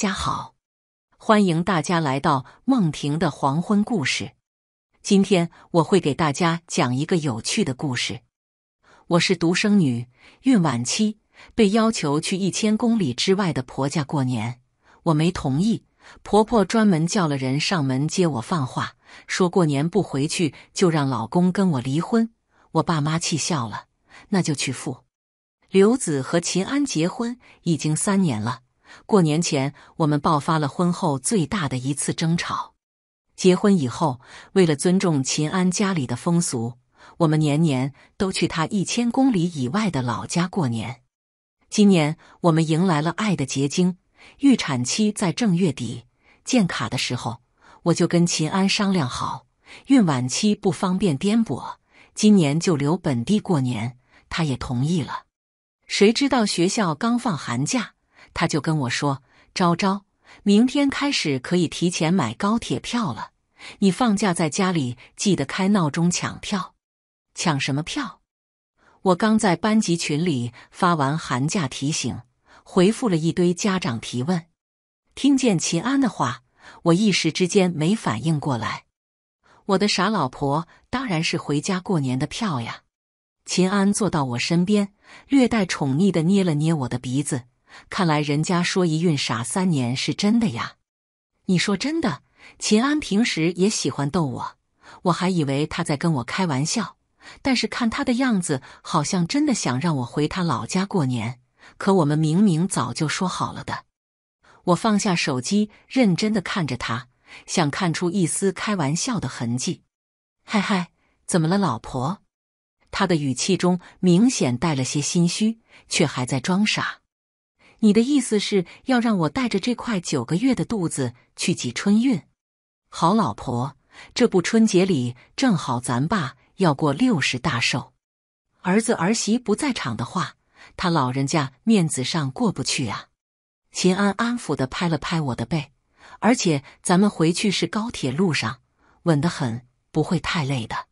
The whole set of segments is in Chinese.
家好，欢迎大家来到梦婷的黄昏故事。今天我会给大家讲一个有趣的故事。我是独生女，孕晚期，被要求去1000公里之外的婆家过年，我没同意。婆婆专门叫了人上门接我放话，说过年不回去就让老公跟我离婚。我爸妈气笑了，那就去赴。刘子和秦安结婚已经3年了。过年前，我们爆发了婚后最大的一次争吵。结婚以后，为了尊重秦安家里的风俗，我们年年都去他1000公里以外的老家过年。今年，我们迎来了爱的结晶，预产期在正月底。建卡的时候，我就跟秦安商量好，孕晚期不方便颠簸，今年就留本地过年，他也同意了。谁知道学校刚放寒假，他就跟我说：“昭昭，明天开始可以提前买高铁票了。你放假在家里记得开闹钟抢票。”抢什么票？我刚在班级群里发完寒假提醒，回复了一堆家长提问。听见秦安的话，我一时之间没反应过来。我的傻老婆当然是回家过年的票呀。秦安坐到我身边，略带宠溺地捏了捏我的鼻子。看来人家说一孕傻3年是真的呀。你说真的？秦安平时也喜欢逗我，我还以为他在跟我开玩笑，但是看他的样子好像真的想让我回他老家过年，可我们明明早就说好了的。我放下手机，认真地看着他，想看出一丝开玩笑的痕迹。嗨嗨，怎么了老婆？他的语气中明显带了些心虚，却还在装傻。你的意思是要让我带着这块9个月的肚子去挤春运？好老婆，这不春节里正好咱爸要过60大寿，儿子儿媳不在场的话，他老人家面子上过不去啊。秦安安抚地拍了拍我的背，而且咱们回去是高铁路上，稳得很，不会太累的。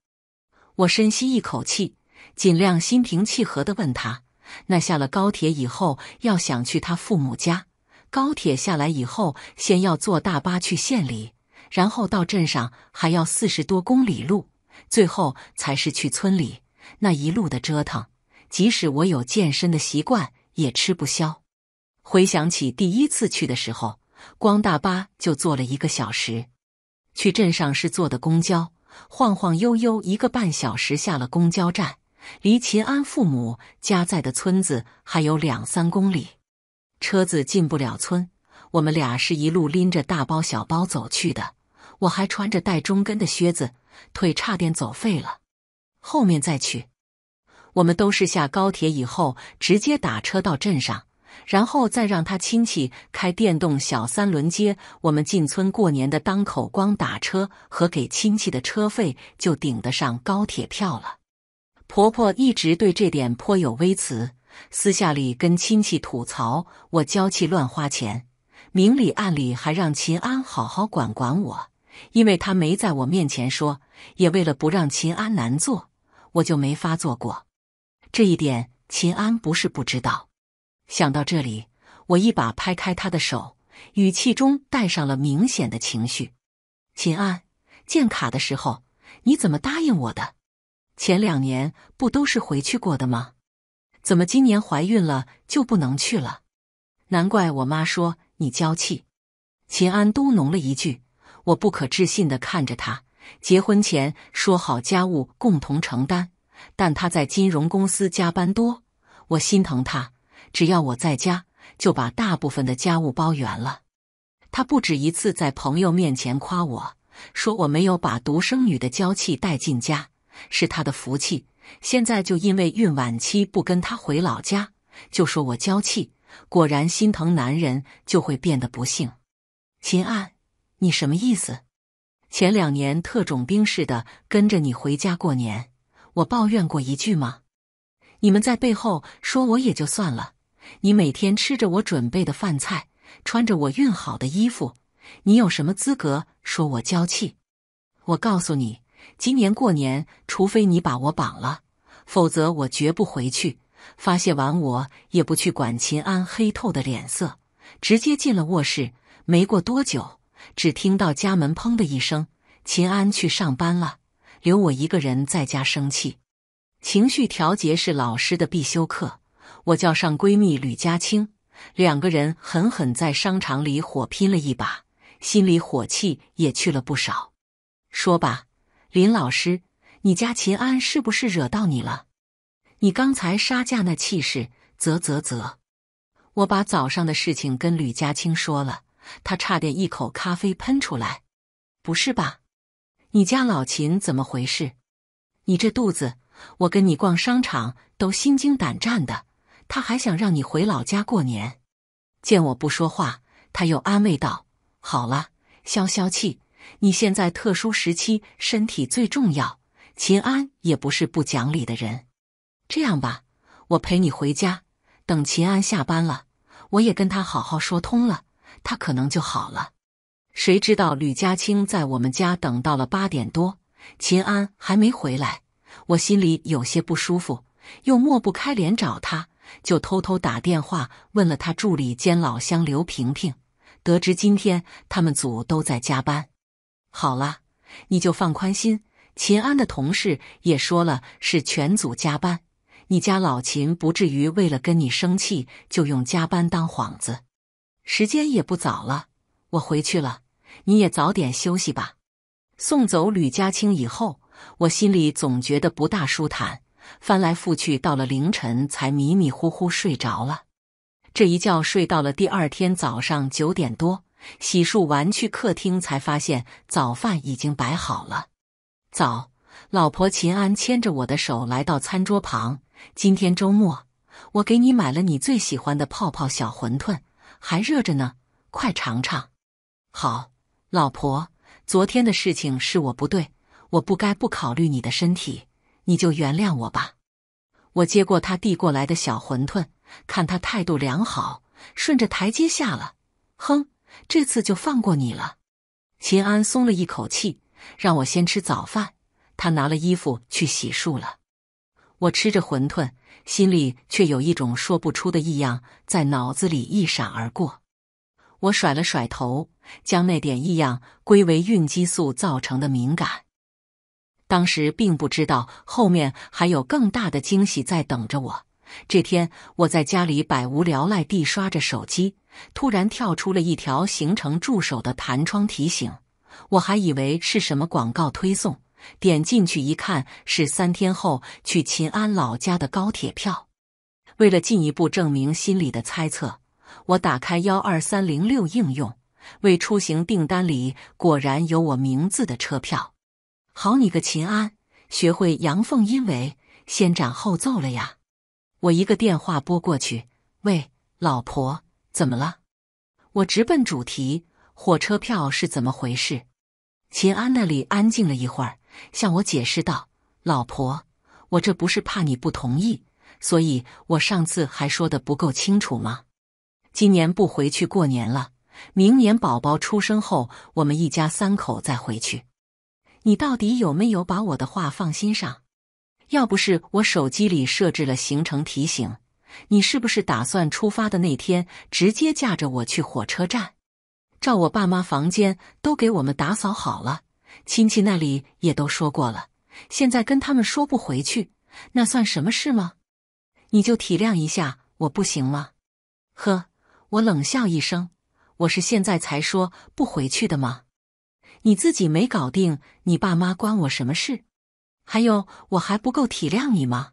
我深吸一口气，尽量心平气和地问他。那下了高铁以后，要想去他父母家，高铁下来以后，先要坐大巴去县里，然后到镇上还要40多公里路，最后才是去村里。那一路的折腾，即使我有健身的习惯，也吃不消。回想起第一次去的时候，光大巴就坐了1个小时，去镇上是坐的公交，晃晃悠悠1个半小时下了公交站。离秦安父母家在的村子还有2-3公里，车子进不了村，我们俩是一路拎着大包小包走去的，我还穿着带中跟的靴子，腿差点走废了。后面再去，我们都是下高铁以后直接打车到镇上，然后再让他亲戚开电动小3轮接我们进村过年的当口，光打车和给亲戚的车费就顶得上高铁票了。婆婆一直对这点颇有微词，私下里跟亲戚吐槽我娇气乱花钱，明里暗里还让秦安好好管管我，因为他没在我面前说，也为了不让秦安难做，我就没发作过。这一点秦安不是不知道。想到这里，我一把拍开他的手，语气中带上了明显的情绪。秦安，建卡的时候，你怎么答应我的？前2年不都是回去过的吗？怎么今年怀孕了就不能去了？难怪我妈说你娇气。秦安嘟哝了一句，我不可置信地看着他。结婚前说好家务共同承担，但他在金融公司加班多，我心疼他，只要我在家，就把大部分的家务包圆了。他不止一次在朋友面前夸我，说我没有把独生女的娇气带进家。是他的福气，现在就因为孕晚期不跟他回老家，就说我娇气，果然心疼男人就会变得不幸。秦安，你什么意思？前2年特种兵似的跟着你回家过年，我抱怨过一句吗？你们在背后说我也就算了，你每天吃着我准备的饭菜，穿着我熨好的衣服，你有什么资格说我娇气？我告诉你，今年过年，除非你把我绑了，否则我绝不回去。发泄完，我也不去管秦安黑透的脸色，直接进了卧室。没过多久，只听到家门砰的一声，秦安去上班了，留我一个人在家生气。情绪调节是老师的必修课，我叫上闺蜜吕佳青，两个人狠狠在商场里火拼了一把，心里火气也去了不少。说吧，林老师，你家秦安是不是惹到你了？你刚才杀价那气势，啧。我把早上的事情跟吕佳青说了，她差点一口咖啡喷出来。不是吧？你家老秦怎么回事？你这肚子，我跟你逛商场都心惊胆战的，他还想让你回老家过年。见我不说话，他又安慰道：好了，消消气，你现在特殊时期，身体最重要，秦安也不是不讲理的人。这样吧，我陪你回家，等秦安下班了，我也跟他好好说通了，他可能就好了。谁知道吕佳青在我们家等到了8点多，秦安还没回来，我心里有些不舒服，又抹不开脸找他，就偷偷打电话问了他助理兼老乡刘萍萍，得知今天他们组都在加班。好了，你就放宽心，秦安的同事也说了是全组加班，你家老秦不至于为了跟你生气就用加班当幌子。时间也不早了，我回去了，你也早点休息吧。送走吕佳青以后，我心里总觉得不大舒坦，翻来覆去到了凌晨才迷迷糊糊睡着了。这一觉睡到了第二天早上9点多，洗漱完去客厅才发现早饭已经摆好了。早，老婆秦安牵着我的手来到餐桌旁，今天周末，我给你买了你最喜欢的泡泡小馄饨，还热着呢，快尝尝。好，老婆，昨天的事情是我不对，我不该不考虑你的身体，你就原谅我吧。我接过他递过来的小馄饨，看他态度良好，顺着台阶下了。哼，这次就放过你了。秦安松了一口气，让我先吃早饭，他拿了衣服去洗漱了。我吃着馄饨，心里却有一种说不出的异样在脑子里一闪而过。我甩了甩头，将那点异样归为孕激素造成的敏感。当时并不知道后面还有更大的惊喜在等着我。这天我在家里百无聊赖地刷着手机，突然跳出了一条行程助手的弹窗提醒，我还以为是什么广告推送，点进去一看，是3天后去秦安老家的高铁票。为了进一步证明心里的猜测，我打开12306应用，为出行订单里果然有我名字的车票。好你个秦安，学会阳奉阴违，先斩后奏了呀！我一个电话拨过去，喂，老婆，怎么了？我直奔主题，火车票是怎么回事？秦安那里安静了一会儿，向我解释道：老婆，我这不是怕你不同意，所以我上次还说的不够清楚吗？今年不回去过年了，明年宝宝出生后，我们一家3口再回去。你到底有没有把我的话放心上？要不是我手机里设置了行程提醒，你是不是打算出发的那天直接驾着我去火车站？照我爸妈房间都给我们打扫好了，亲戚那里也都说过了，现在跟他们说不回去，那算什么事吗？你就体谅一下我不行吗？呵，我冷笑一声，我是现在才说不回去的吗？你自己没搞定，你爸妈关我什么事？还有，我还不够体谅你吗？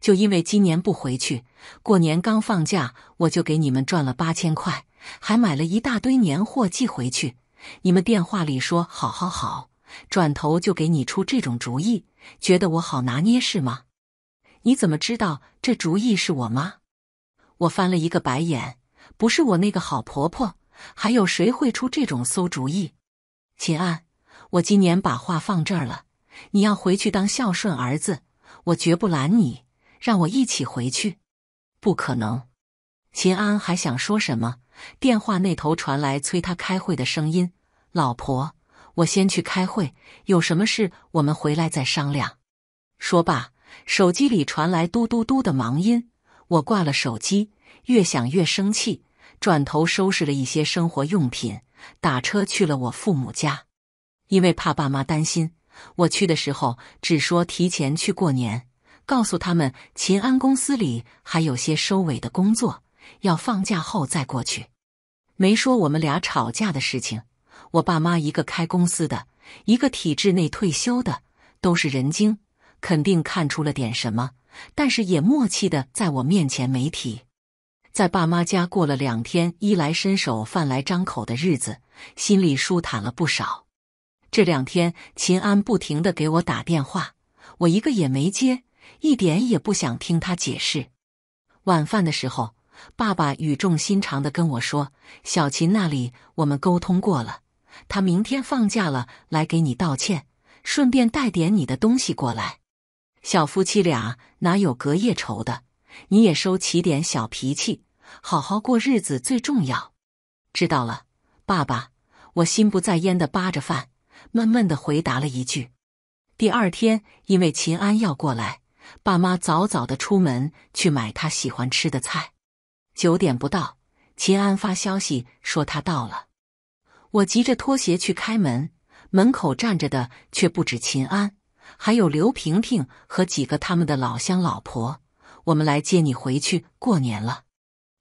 就因为今年不回去，过年刚放假，我就给你们赚了8000块，还买了一大堆年货寄回去。你们电话里说好，转头就给你出这种主意，觉得我好拿捏是吗？你怎么知道这主意是我妈？我翻了一个白眼，不是我那个好婆婆，还有谁会出这种馊主意？秦安，我今年把话放这儿了，你要回去当孝顺儿子，我绝不拦你，让我一起回去。不可能。秦安还想说什么，电话那头传来催他开会的声音，老婆，我先去开会，有什么事我们回来再商量。说罢，手机里传来嘟嘟嘟的忙音，我挂了手机，越想越生气，转头收拾了一些生活用品，打车去了我父母家。因为怕爸妈担心，我去的时候只说提前去过年，告诉他们秦安公司里还有些收尾的工作，要放假后再过去。没说我们俩吵架的事情。我爸妈一个开公司的，一个体制内退休的，都是人精，肯定看出了点什么，但是也默契的在我面前没提。在爸妈家过了2天衣来伸手饭来张口的日子，心里舒坦了不少。这2天秦安不停地给我打电话，我一个也没接，一点也不想听他解释。晚饭的时候，爸爸语重心长地跟我说，小秦那里我们沟通过了，他明天放假了，来给你道歉，顺便带点你的东西过来。小夫妻俩哪有隔夜仇的，你也收起点小脾气，好好过日子最重要。知道了，爸爸。我心不在焉地扒着饭，闷闷地回答了一句。第2天因为秦安要过来，爸妈早早地出门去买他喜欢吃的菜。9点不到，秦安发消息说他到了。我急着脱鞋去开门，门口站着的却不止秦安，还有刘萍萍和几个他们的老乡老婆。我们来接你回去过年了。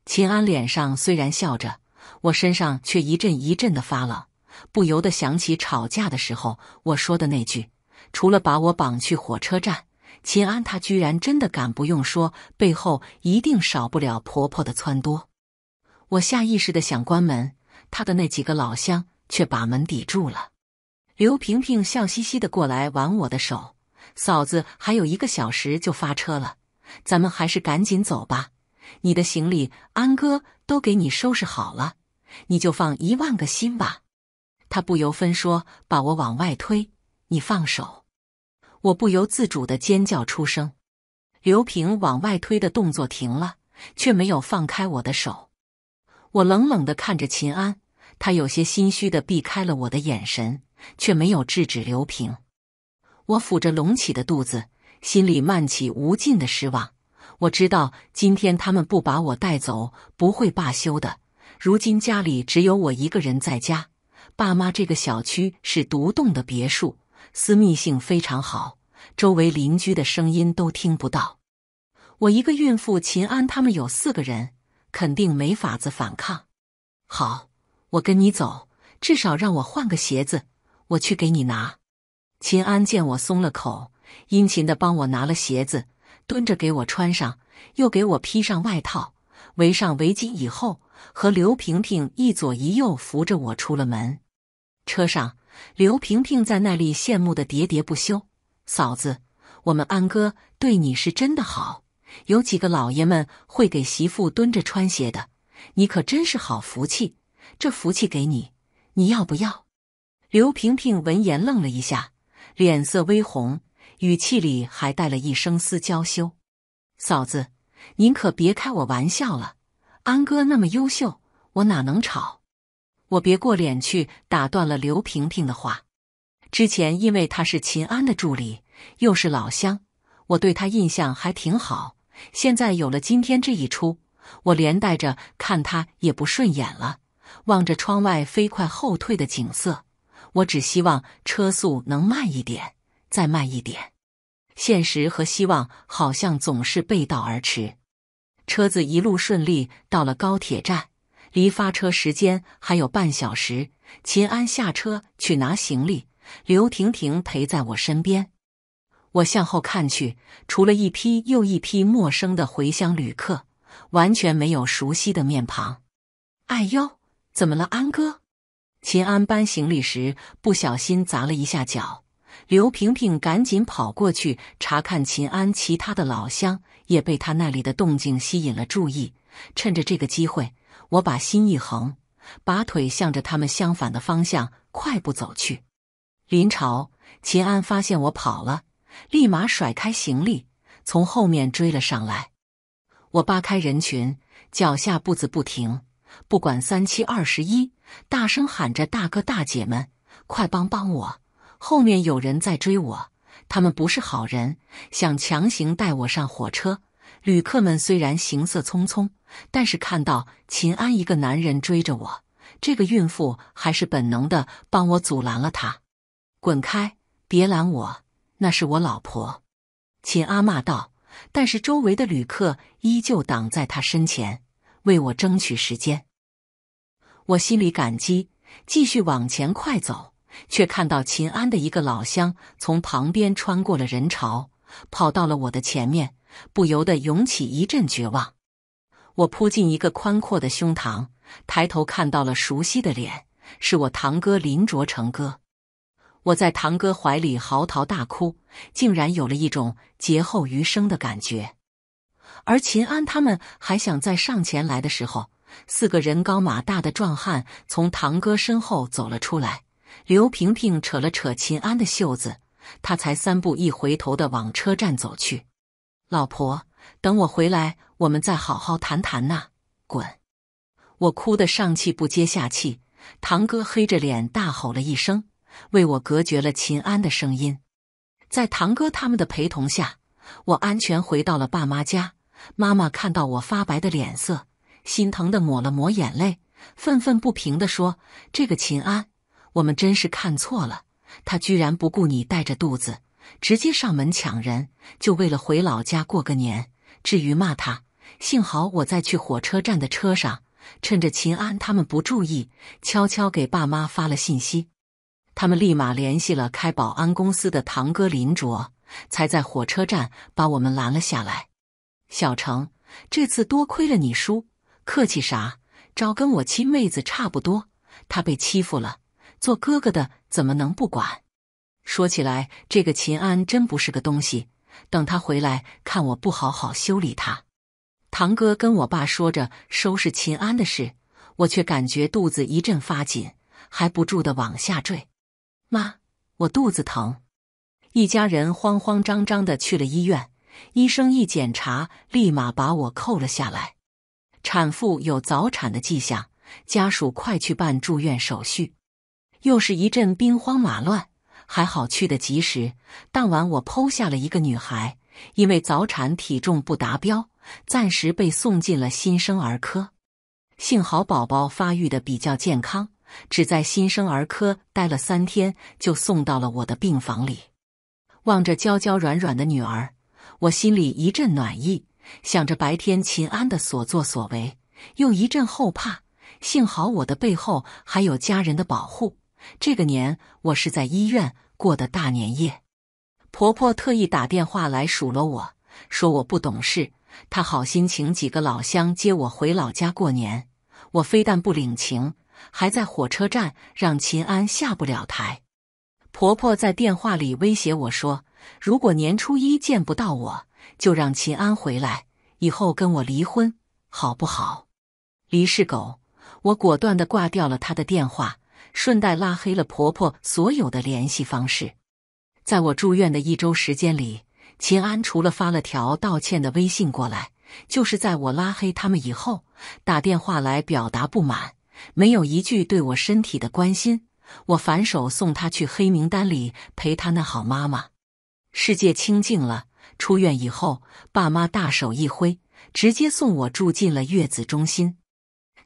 秦安脸上虽然笑着，我身上却一阵一阵的发冷，不由得想起吵架的时候我说的那句，除了把我绑去火车站，秦安他居然真的敢不用说，背后一定少不了婆婆的撺掇。我下意识的想关门，他的那几个老乡却把门抵住了。刘萍萍笑嘻嘻的过来挽我的手，嫂子，还有1个小时就发车了，咱们还是赶紧走吧，你的行李安哥都给你收拾好了，你就放10000个心吧。他不由分说把我往外推，你放手。我不由自主地尖叫出声。刘萍往外推的动作停了，却没有放开我的手。我冷冷地看着秦安，他有些心虚地避开了我的眼神，却没有制止刘萍。我抚着隆起的肚子，心里漫起无尽的失望。我知道今天他们不把我带走不会罢休的，如今家里只有我一个人在家，爸妈这个小区是独栋的别墅，私密性非常好，周围邻居的声音都听不到。我一个孕妇，秦安他们有4个人，肯定没法子反抗。好，我跟你走，至少让我换个鞋子，我去给你拿。秦安见我松了口，殷勤地帮我拿了鞋子，蹲着给我穿上，又给我披上外套，围上围巾以后，和刘萍萍一左一右扶着我出了门。车上，刘萍萍在那里羡慕的喋喋不休，嫂子，我们安哥对你是真的好，有几个老爷们会给媳妇蹲着穿鞋的，你可真是好福气，这福气给你，你要不要？刘萍萍闻言愣了一下，脸色微红，语气里还带了一声丝娇羞。嫂子，您可别开我玩笑了，安哥那么优秀，我哪能吵？我别过脸去打断了刘萍萍的话。之前因为他是秦安的助理，又是老乡，我对他印象还挺好，现在有了今天这一出，我连带着看他也不顺眼了。望着窗外飞快后退的景色，我只希望车速能慢一点，再慢一点。现实和希望好像总是背道而驰。车子一路顺利到了高铁站，离发车时间还有半小时。秦安下车去拿行李，刘婷婷陪在我身边。我向后看去，除了一批又一批陌生的回乡旅客，完全没有熟悉的面庞。哎呦，怎么了安哥？秦安搬行李时不小心砸了一下脚，刘萍萍赶紧跑过去查看秦安其他的老乡，也被他那里的动静吸引了注意。趁着这个机会，我把心一横，把腿向着他们相反的方向快步走去。临朝，秦安发现我跑了，立马甩开行李，从后面追了上来。我扒开人群，脚下步子不停，不管3七21，大声喊着，大哥大姐们，快帮我，后面有人在追我，他们不是好人，想强行带我上火车。旅客们虽然行色匆匆，但是看到秦安一个男人追着我，这个孕妇还是本能的帮我阻拦了他。滚开，别拦我，那是我老婆！秦安骂道。但是周围的旅客依旧挡在他身前，为我争取时间。我心里感激，继续往前快走，却看到秦安的一个老乡从旁边穿过了人潮，跑到了我的前面，不由得涌起一阵绝望。我扑进一个宽阔的胸膛，抬头看到了熟悉的脸，是我堂哥林卓成哥。我在堂哥怀里嚎啕大哭，竟然有了一种劫后余生的感觉。而秦安他们还想再上前来的时候，四个人高马大的壮汉从堂哥身后走了出来。刘萍萍扯了扯秦安的袖子，他才三步一回头地往车站走去。老婆，等我回来，我们再好好谈谈呐！滚！我哭得上气不接下气，堂哥黑着脸大吼了一声，为我隔绝了秦安的声音。在堂哥他们的陪同下，我安全回到了爸妈家。妈妈看到我发白的脸色，心疼地抹了抹眼泪，愤愤不平地说：这个秦安，我们真是看错了，他居然不顾你带着肚子，直接上门抢人，就为了回老家过个年。至于骂他，幸好我在去火车站的车上，趁着秦安他们不注意，悄悄给爸妈发了信息。他们立马联系了开保安公司的堂哥林卓，才在火车站把我们拦了下来。小程，这次多亏了你叔，客气啥，招跟我亲妹子差不多，她被欺负了，做哥哥的怎么能不管？说起来，这个秦安真不是个东西，等他回来看我不好好修理他。堂哥跟我爸说着收拾秦安的事，我却感觉肚子一阵发紧，还不住地往下坠。妈，我肚子疼。一家人慌慌张张地去了医院，医生一检查，立马把我扣了下来。产妇有早产的迹象，家属快去办住院手续。又是一阵兵荒马乱，还好去得及时。当晚我剖下了一个女孩，因为早产体重不达标，暂时被送进了新生儿科。幸好宝宝发育得比较健康，只在新生儿科待了3天，就送到了我的病房里。望着娇娇软软的女儿，我心里一阵暖意，想着白天秦安的所作所为，又一阵后怕。幸好我的背后还有家人的保护。这个年我是在医院过的大年夜。婆婆特意打电话来数落我，说我不懂事，她好心请几个老乡接我回老家过年，我非但不领情，还在火车站让秦安下不了台。婆婆在电话里威胁我说，如果年初一见不到我，就让秦安回来，以后跟我离婚好不好？离是狗！我果断地挂掉了她的电话，顺带拉黑了婆婆所有的联系方式。在我住院的1周时间里，秦安除了发了条道歉的微信过来，就是在我拉黑他们以后打电话来表达不满，没有一句对我身体的关心。我反手送他去黑名单里陪他那好妈妈。世界清静了，出院以后，爸妈大手一挥，直接送我住进了月子中心。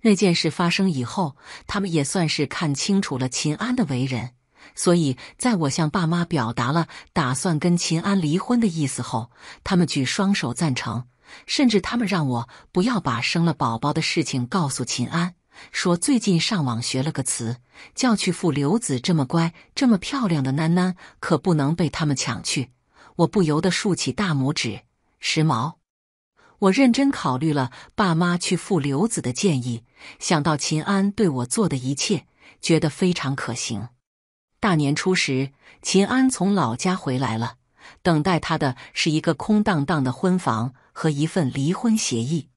那件事发生以后，他们也算是看清楚了秦安的为人，所以在我向爸妈表达了打算跟秦安离婚的意思后，他们举双手赞成，甚至他们让我不要把生了宝宝的事情告诉秦安，说最近上网学了个词，叫去父刘子，这么乖这么漂亮的囡囡可不能被他们抢去。我不由得竖起大拇指，时髦。我认真考虑了爸妈去父刘子的建议，想到秦安对我做的一切，觉得非常可行。大年初时，秦安从老家回来了，等待他的是一个空荡荡的婚房和一份离婚协议。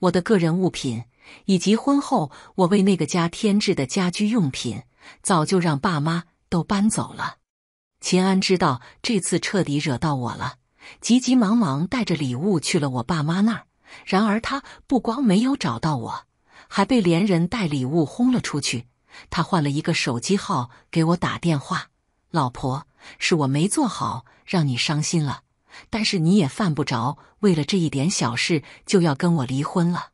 我的个人物品以及婚后我为那个家添置的家居用品，早就让爸妈都搬走了。秦安知道这次彻底惹到我了，急急忙忙带着礼物去了我爸妈那儿。然而他不光没有找到我，还被连人带礼物轰了出去。他换了一个手机号给我打电话，老婆，是我没做好，让你伤心了，但是你也犯不着为了这一点小事就要跟我离婚了。”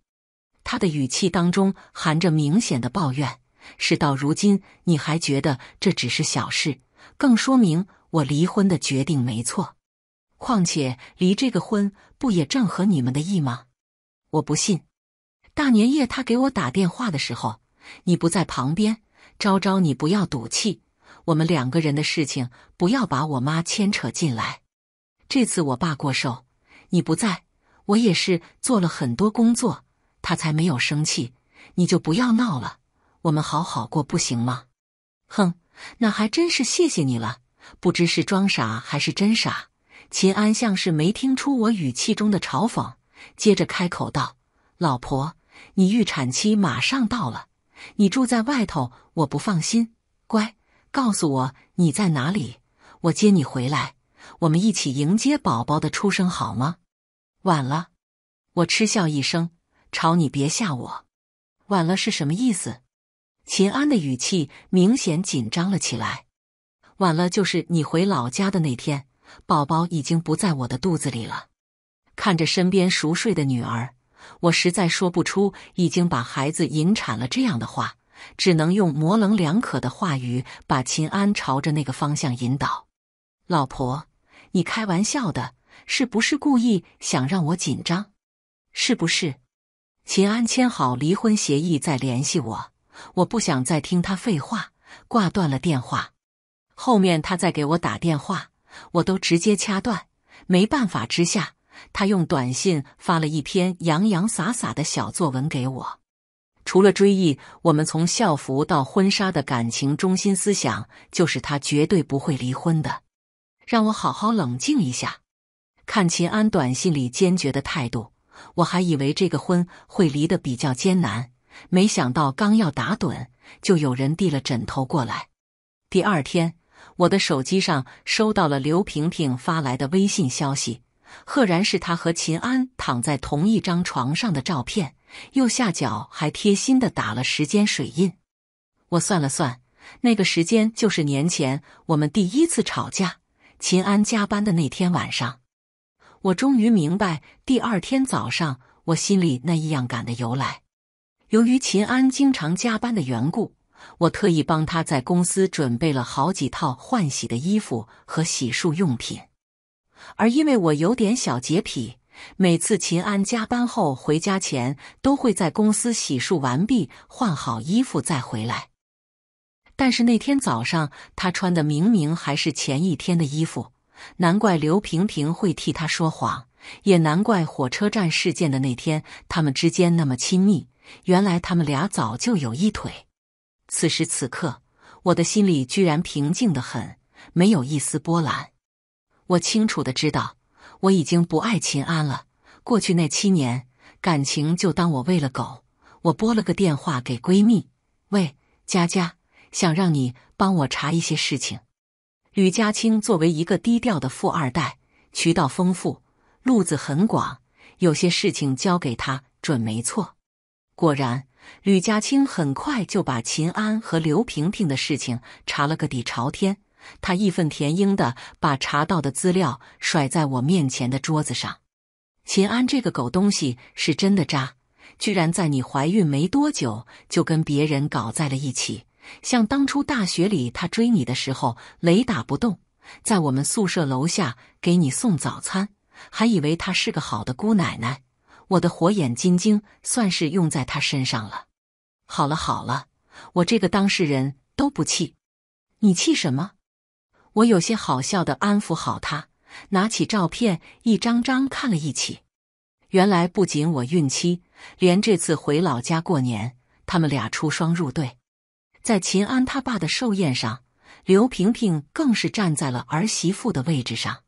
他的语气当中含着明显的抱怨。事到如今，你还觉得这只是小事，更说明我离婚的决定没错。况且离这个婚不也正合你们的意吗？我不信。大年夜他给我打电话的时候，你不在旁边，昭昭你不要赌气，我们两个人的事情不要把我妈牵扯进来。这次我爸过寿，你不在，我也是做了很多工作，他才没有生气，你就不要闹了，我们好好过不行吗？哼，那还真是谢谢你了，不知是装傻还是真傻。秦安像是没听出我语气中的嘲讽，接着开口道：“老婆，你预产期马上到了，你住在外头，我不放心，乖，告诉我你在哪里，我接你回来，我们一起迎接宝宝的出生好吗？”晚了。我嗤笑一声，吵你别吓我。晚了是什么意思？秦安的语气明显紧张了起来。晚了就是你回老家的那天，宝宝已经不在我的肚子里了。看着身边熟睡的女儿，我实在说不出已经把孩子引产了这样的话，只能用模棱两可的话语把秦安朝着那个方向引导。老婆，你开玩笑的，是不是故意想让我紧张？是不是？秦安签好离婚协议再联系我，我不想再听他废话，挂断了电话。后面他再给我打电话，我都直接掐断，没办法之下，他用短信发了一篇洋洋洒洒的小作文给我。除了追忆我们从校服到婚纱的感情中心思想，就是他绝对不会离婚的。让我好好冷静一下。看秦安短信里坚决的态度，我还以为这个婚会离得比较艰难，没想到刚要打盹，就有人递了枕头过来。第二天，我的手机上收到了刘萍萍发来的微信消息，赫然是她和秦安躺在同一张床上的照片，右下角还贴心地打了时间水印。我算了算，那个时间就是年前我们第一次吵架，秦安加班的那天晚上。我终于明白第二天早上我心里那异样感的由来。由于秦安经常加班的缘故，我特意帮他在公司准备了好几套换洗的衣服和洗漱用品。而因为我有点小洁癖，每次秦安加班后回家前都会在公司洗漱完毕，换好衣服再回来。但是那天早上他穿的明明还是前一天的衣服，难怪刘萍萍会替他说谎，也难怪火车站事件的那天他们之间那么亲密，原来他们俩早就有一腿。此时此刻，我的心里居然平静得很，没有一丝波澜。我清楚地知道，我已经不爱秦安了。过去那7年，感情就当我喂了狗。我拨了个电话给闺蜜：“喂，佳佳，想让你帮我查一些事情。”吕家清作为一个低调的富二代，渠道丰富，路子很广，有些事情交给他准没错。果然，吕家清很快就把秦安和刘萍萍的事情查了个底朝天，他义愤填膺地把查到的资料甩在我面前的桌子上。秦安这个狗东西是真的渣，居然在你怀孕没多久就跟别人搞在了一起，像当初大学里他追你的时候雷打不动，在我们宿舍楼下给你送早餐，还以为他是个好的姑奶奶。我的火眼金睛算是用在他身上了。好了好了，我这个当事人都不气。你气什么？我有些好笑地安抚好他，拿起照片一张张看了一起。原来不仅我孕期，连这次回老家过年，他们俩出双入对。在秦安他爸的寿宴上，刘萍萍更是站在了儿媳妇的位置上。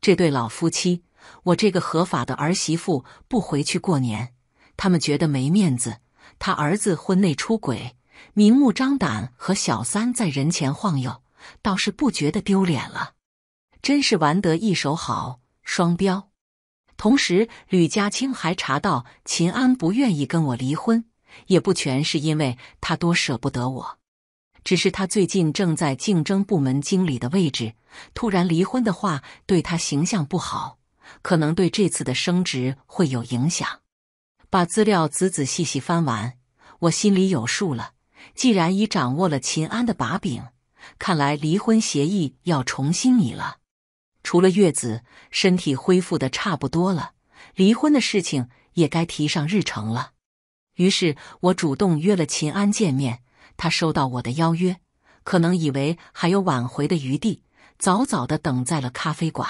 这对老夫妻，我这个合法的儿媳妇不回去过年，他们觉得没面子。他儿子婚内出轨，明目张胆和小三在人前晃悠，倒是不觉得丢脸了。真是玩得一手好，双标。同时，吕家清还查到秦安不愿意跟我离婚，也不全是因为他多舍不得我。只是他最近正在竞争部门经理的位置，突然离婚的话对他形象不好，可能对这次的升职会有影响。把资料仔仔细细翻完，我心里有数了。既然已掌握了秦安的把柄，看来离婚协议要重新拟了。除了月子，身体恢复的差不多了，离婚的事情也该提上日程了。于是我主动约了秦安见面，他收到我的邀约，可能以为还有挽回的余地，早早地等在了咖啡馆。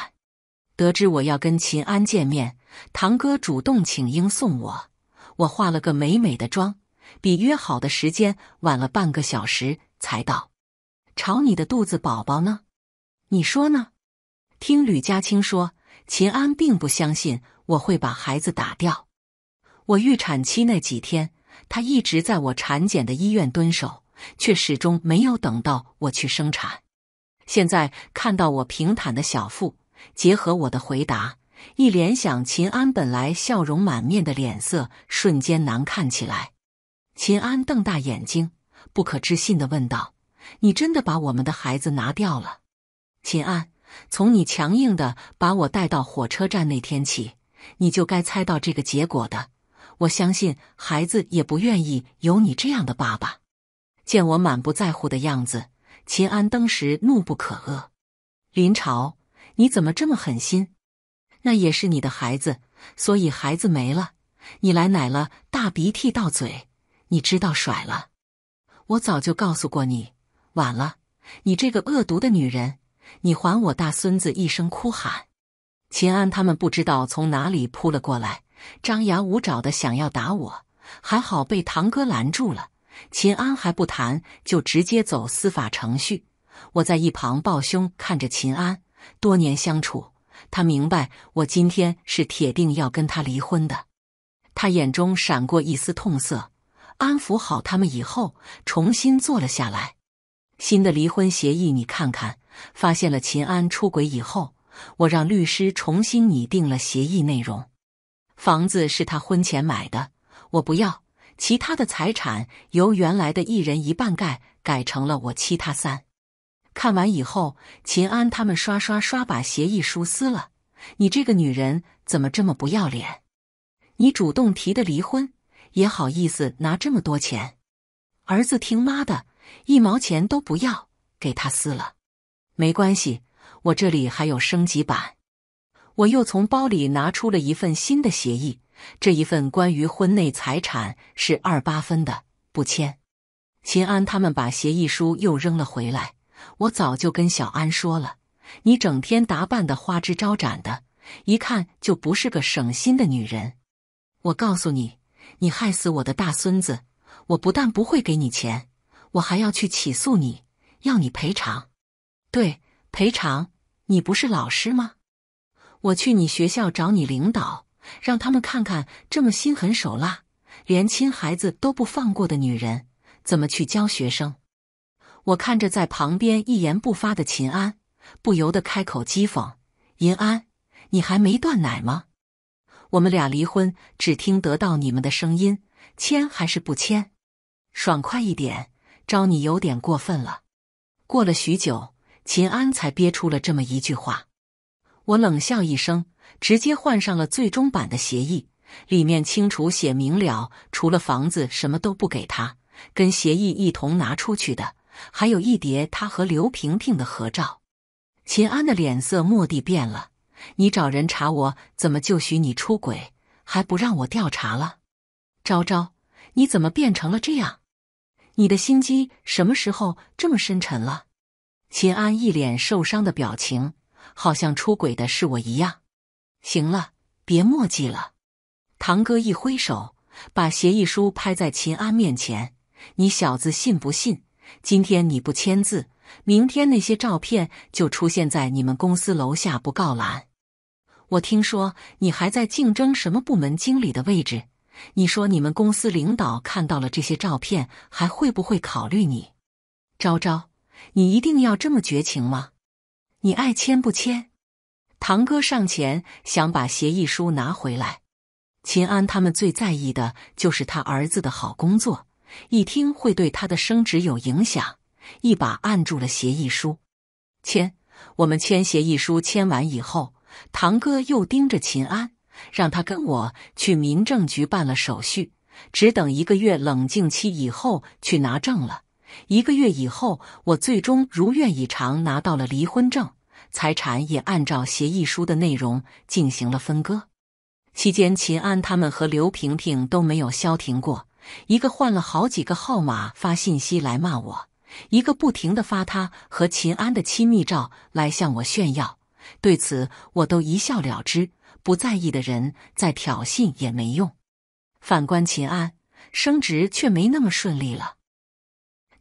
得知我要跟秦安见面，堂哥主动请缨送我，我化了个美美的妆，比约好的时间晚了半个小时才到。吵你的肚子宝宝呢？你说呢？听吕家清说，秦安并不相信我会把孩子打掉。我预产期那几天，他一直在我产检的医院蹲守，却始终没有等到我去生产。现在看到我平坦的小腹，结合我的回答，一联想秦安本来笑容满面的脸色瞬间难看起来。秦安瞪大眼睛，不可置信地问道：你真的把我们的孩子拿掉了？秦安，从你强硬地把我带到火车站那天起，你就该猜到这个结果的。我相信孩子也不愿意有你这样的爸爸。见我满不在乎的样子，秦安当时怒不可遏。林朝，你怎么这么狠心？那也是你的孩子，所以孩子没了，你来奶了，大鼻涕到嘴，你知道甩了。我早就告诉过你，晚了，你这个恶毒的女人，你还我大孙子一声哭喊。秦安他们不知道从哪里扑了过来，张牙舞爪的想要打我，还好被堂哥拦住了。秦安还不谈，就直接走司法程序。我在一旁抱胸看着秦安，多年相处，他明白我今天是铁定要跟他离婚的。他眼中闪过一丝痛色，安抚好他们以后，重新坐了下来。新的离婚协议你看看，发现了秦安出轨以后，我让律师重新拟定了协议内容。房子是他婚前买的，我不要，其他的财产由原来的一人一半改成了我七他三。看完以后，秦安他们刷刷刷把协议书撕了。你这个女人怎么这么不要脸？你主动提的离婚，也好意思拿这么多钱？儿子听妈的，一毛钱都不要，给他撕了。没关系，我这里还有升级版。我又从包里拿出了一份新的协议，这一份关于婚内财产是28分的，不签。秦安他们把协议书又扔了回来，我早就跟小安说了，你整天打扮得花枝招展的，一看就不是个省心的女人。我告诉你，你害死我的大孙子，我不但不会给你钱，我还要去起诉你，要你赔偿。对，赔偿，你不是老师吗？我去你学校找你领导，让他们看看这么心狠手辣，连亲孩子都不放过的女人，怎么去教学生？我看着在旁边一言不发的秦安，不由得开口讥讽：银安，你还没断奶吗？我们俩离婚，只听得到你们的声音，签还是不签？爽快一点，招你有点过分了。过了许久，秦安才憋出了这么一句话。我冷笑一声，直接换上了最终版的协议，里面清楚写明了，除了房子什么都不给他，跟协议一同拿出去的，还有一叠他和刘萍萍的合照。秦安的脸色蓦地变了，你找人查我，怎么就许你出轨，还不让我调查了？昭昭，你怎么变成了这样？你的心机什么时候这么深沉了？秦安一脸受伤的表情，好像出轨的是我一样。行了，别墨迹了。堂哥一挥手，把协议书拍在秦安面前。你小子信不信？今天你不签字，明天那些照片就出现在你们公司楼下布告栏。我听说你还在竞争什么部门经理的位置，你说你们公司领导看到了这些照片，还会不会考虑你？昭昭，你一定要这么绝情吗？你爱签不签？堂哥上前想把协议书拿回来。秦安他们最在意的就是他儿子的好工作，一听会对他的升职有影响，一把按住了协议书。签，我们签协议书。签完以后，堂哥又盯着秦安，让他跟我去民政局办了手续，只等一个月冷静期以后去拿证了。1个月以后，我最终如愿以偿拿到了离婚证，财产也按照协议书的内容进行了分割。期间，秦安他们和刘萍萍都没有消停过，一个换了好几个号码发信息来骂我，一个不停地发他和秦安的亲密照来向我炫耀。对此，我都一笑了之，不在意的人再挑衅也没用。反观秦安，升职却没那么顺利了。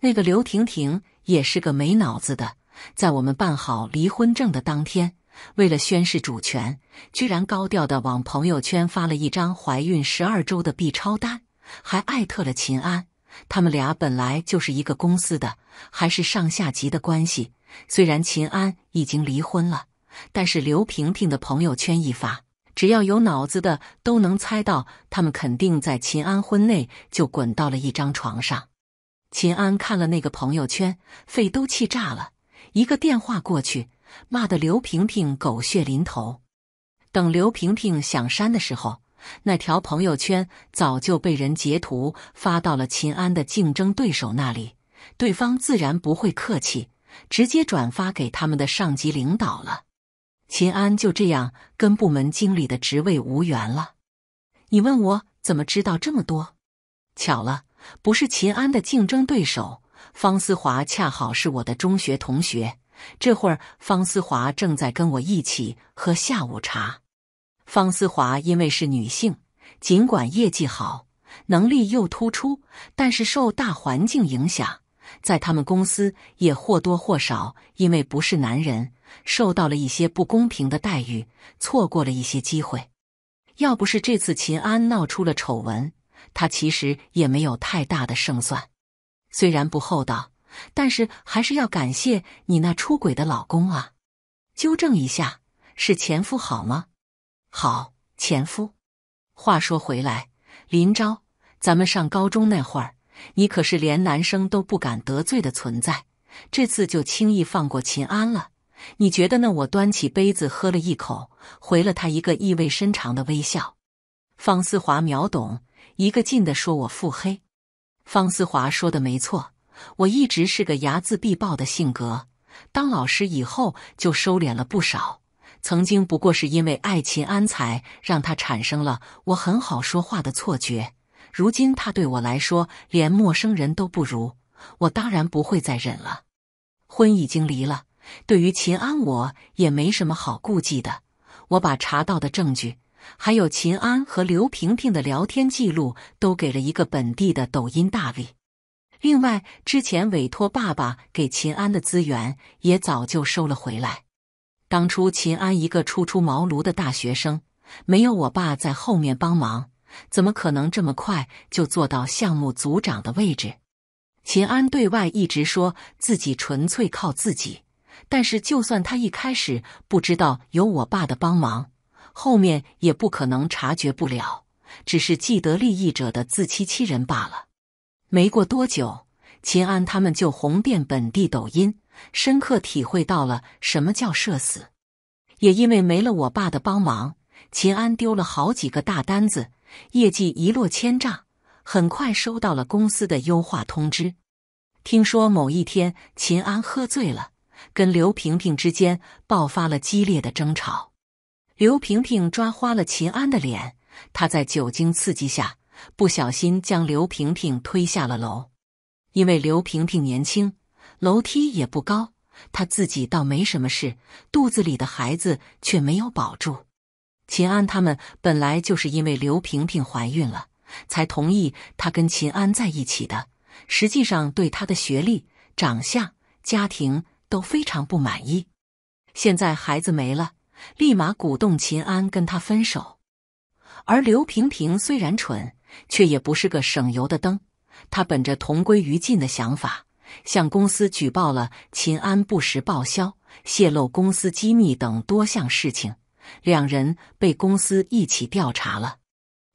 那个刘婷婷也是个没脑子的，在我们办好离婚证的当天，为了宣示主权，居然高调地往朋友圈发了一张怀孕12周的 B 超单，还艾特了秦安。他们俩本来就是一个公司的，还是上下级的关系。虽然秦安已经离婚了，但是刘萍萍的朋友圈一发，只要有脑子的都能猜到，他们肯定在秦安婚内就滚到了一张床上。秦安看了那个朋友圈，肺都气炸了，一个电话过去，骂得刘萍萍狗血淋头。等刘萍萍想删的时候，那条朋友圈早就被人截图发到了秦安的竞争对手那里，对方自然不会客气，直接转发给他们的上级领导了。秦安就这样跟部门经理的职位无缘了。你问我怎么知道这么多？巧了，不是秦安的竞争对手，方思华恰好是我的中学同学。这会儿方思华正在跟我一起喝下午茶。方思华因为是女性，尽管业绩好，能力又突出，但是受大环境影响，在他们公司也或多或少因为不是男人，受到了一些不公平的待遇，错过了一些机会。要不是这次秦安闹出了丑闻，他其实也没有太大的胜算。虽然不厚道，但是还是要感谢你那出轨的老公啊。纠正一下，是前夫好吗？好，前夫。话说回来，林昭，咱们上高中那会儿，你可是连男生都不敢得罪的存在，这次就轻易放过秦安了，你觉得呢？我端起杯子喝了一口，回了他一个意味深长的微笑。方思华秒懂，一个劲地说我腹黑。方思华说的没错，我一直是个睚眦必报的性格，当老师以后就收敛了不少。曾经不过是因为爱秦安，才让他产生了我很好说话的错觉。如今他对我来说连陌生人都不如，我当然不会再忍了。婚已经离了，对于秦安我也没什么好顾忌的。我把查到的证据，还有秦安和刘萍萍的聊天记录都给了一个本地的抖音大 V。另外，之前委托爸爸给秦安的资源也早就收了回来。当初秦安一个初出茅庐的大学生，没有我爸在后面帮忙，怎么可能这么快就做到项目组长的位置？秦安对外一直说自己纯粹靠自己，但是就算他一开始不知道有我爸的帮忙，后面也不可能察觉不了，只是既得利益者的自欺欺人罢了。没过多久，秦安他们就红遍本地抖音，深刻体会到了什么叫社死。也因为没了我爸的帮忙，秦安丢了好几个大单子，业绩一落千丈，很快收到了公司的优化通知。听说某一天秦安喝醉了，跟刘萍萍之间爆发了激烈的争吵。刘萍萍抓花了秦安的脸，他在酒精刺激下不小心将刘萍萍推下了楼。因为刘萍萍年轻，楼梯也不高，她自己倒没什么事，肚子里的孩子却没有保住。秦安他们本来就是因为刘萍萍怀孕了，才同意她跟秦安在一起的，实际上对她的学历、长相、家庭都非常不满意。现在孩子没了，立马鼓动秦安跟她分手。而刘萍萍虽然蠢，却也不是个省油的灯，他本着同归于尽的想法，向公司举报了秦安不实报销、泄露公司机密等多项事情，两人被公司一起调查了。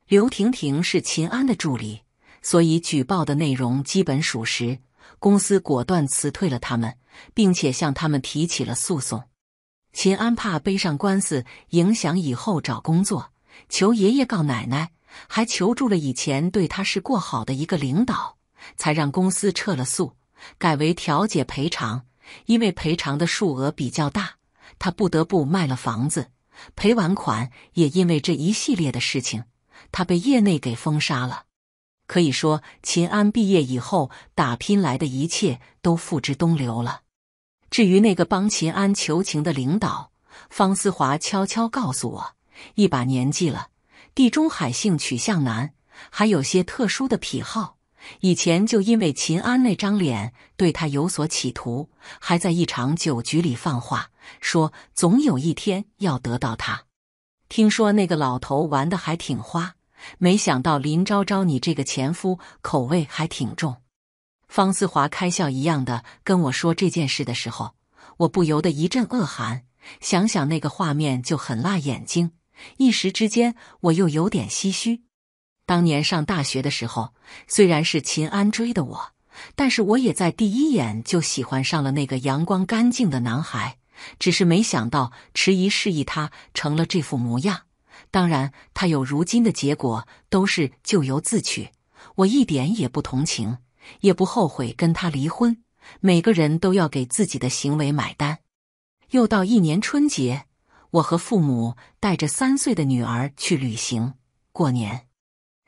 刘婷婷是秦安的助理，所以举报的内容基本属实，公司果断辞退了他们，并且向他们提起了诉讼。秦安怕背上官司影响以后找工作，求爷爷告奶奶，还求助了以前对他是过好的一个领导，才让公司撤了诉，改为调解赔偿。因为赔偿的数额比较大，他不得不卖了房子，赔完款也因为这一系列的事情，他被业内给封杀了。可以说，秦安毕业以后打拼来的一切都付之东流了。至于那个帮秦安求情的领导，方思华悄悄告诉我，一把年纪了，地中海性取向男，还有些特殊的癖好。以前就因为秦安那张脸对他有所企图，还在一场酒局里放话，说总有一天要得到他。听说那个老头玩得还挺花，没想到林昭昭你这个前夫口味还挺重。方思华开笑一样的跟我说这件事的时候，我不由得一阵恶寒，想想那个画面就很辣眼睛，一时之间我又有点唏嘘。当年上大学的时候，虽然是秦安追的我，但是我也在第一眼就喜欢上了那个阳光干净的男孩，只是没想到迟疑示意他成了这副模样。当然，他有如今的结果都是咎由自取，我一点也不同情，也不后悔跟他离婚。每个人都要给自己的行为买单。又到一年春节，我和父母带着3岁的女儿去旅行，过年。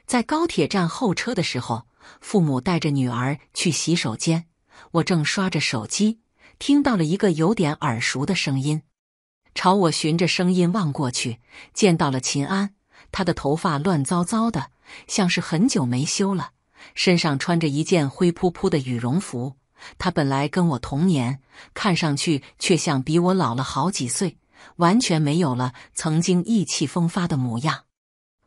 在高铁站候车的时候，父母带着女儿去洗手间，我正刷着手机，听到了一个有点耳熟的声音。朝我循着声音望过去，见到了秦安，他的头发乱糟糟的，像是很久没修了，身上穿着一件灰扑扑的羽绒服。他本来跟我同年，看上去却像比我老了好几岁，完全没有了曾经意气风发的模样。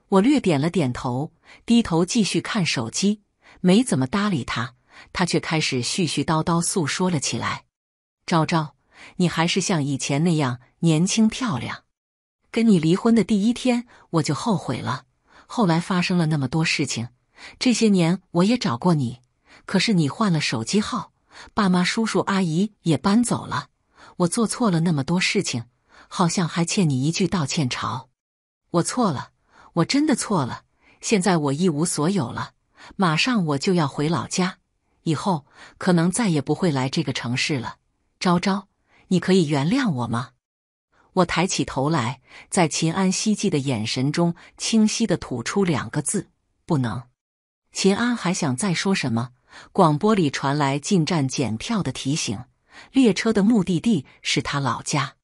我略点了点头，低头继续看手机，没怎么搭理他，他却开始絮絮叨叨诉说了起来。昭昭，你还是像以前那样年轻漂亮。跟你离婚的第一天我就后悔了，后来发生了那么多事情，这些年我也找过你，可是你换了手机号，爸妈叔叔阿姨也搬走了，我做错了那么多事情，好像还欠你一句道歉潮。我错了。我真的错了，现在我一无所有了，马上我就要回老家，以后可能再也不会来这个城市了。昭昭，你可以原谅我吗？我抬起头来，在秦安希冀的眼神中清晰地吐出2个字：不能。秦安还想再说什么，广播里传来进站检票的提醒，列车的目的地是他老家。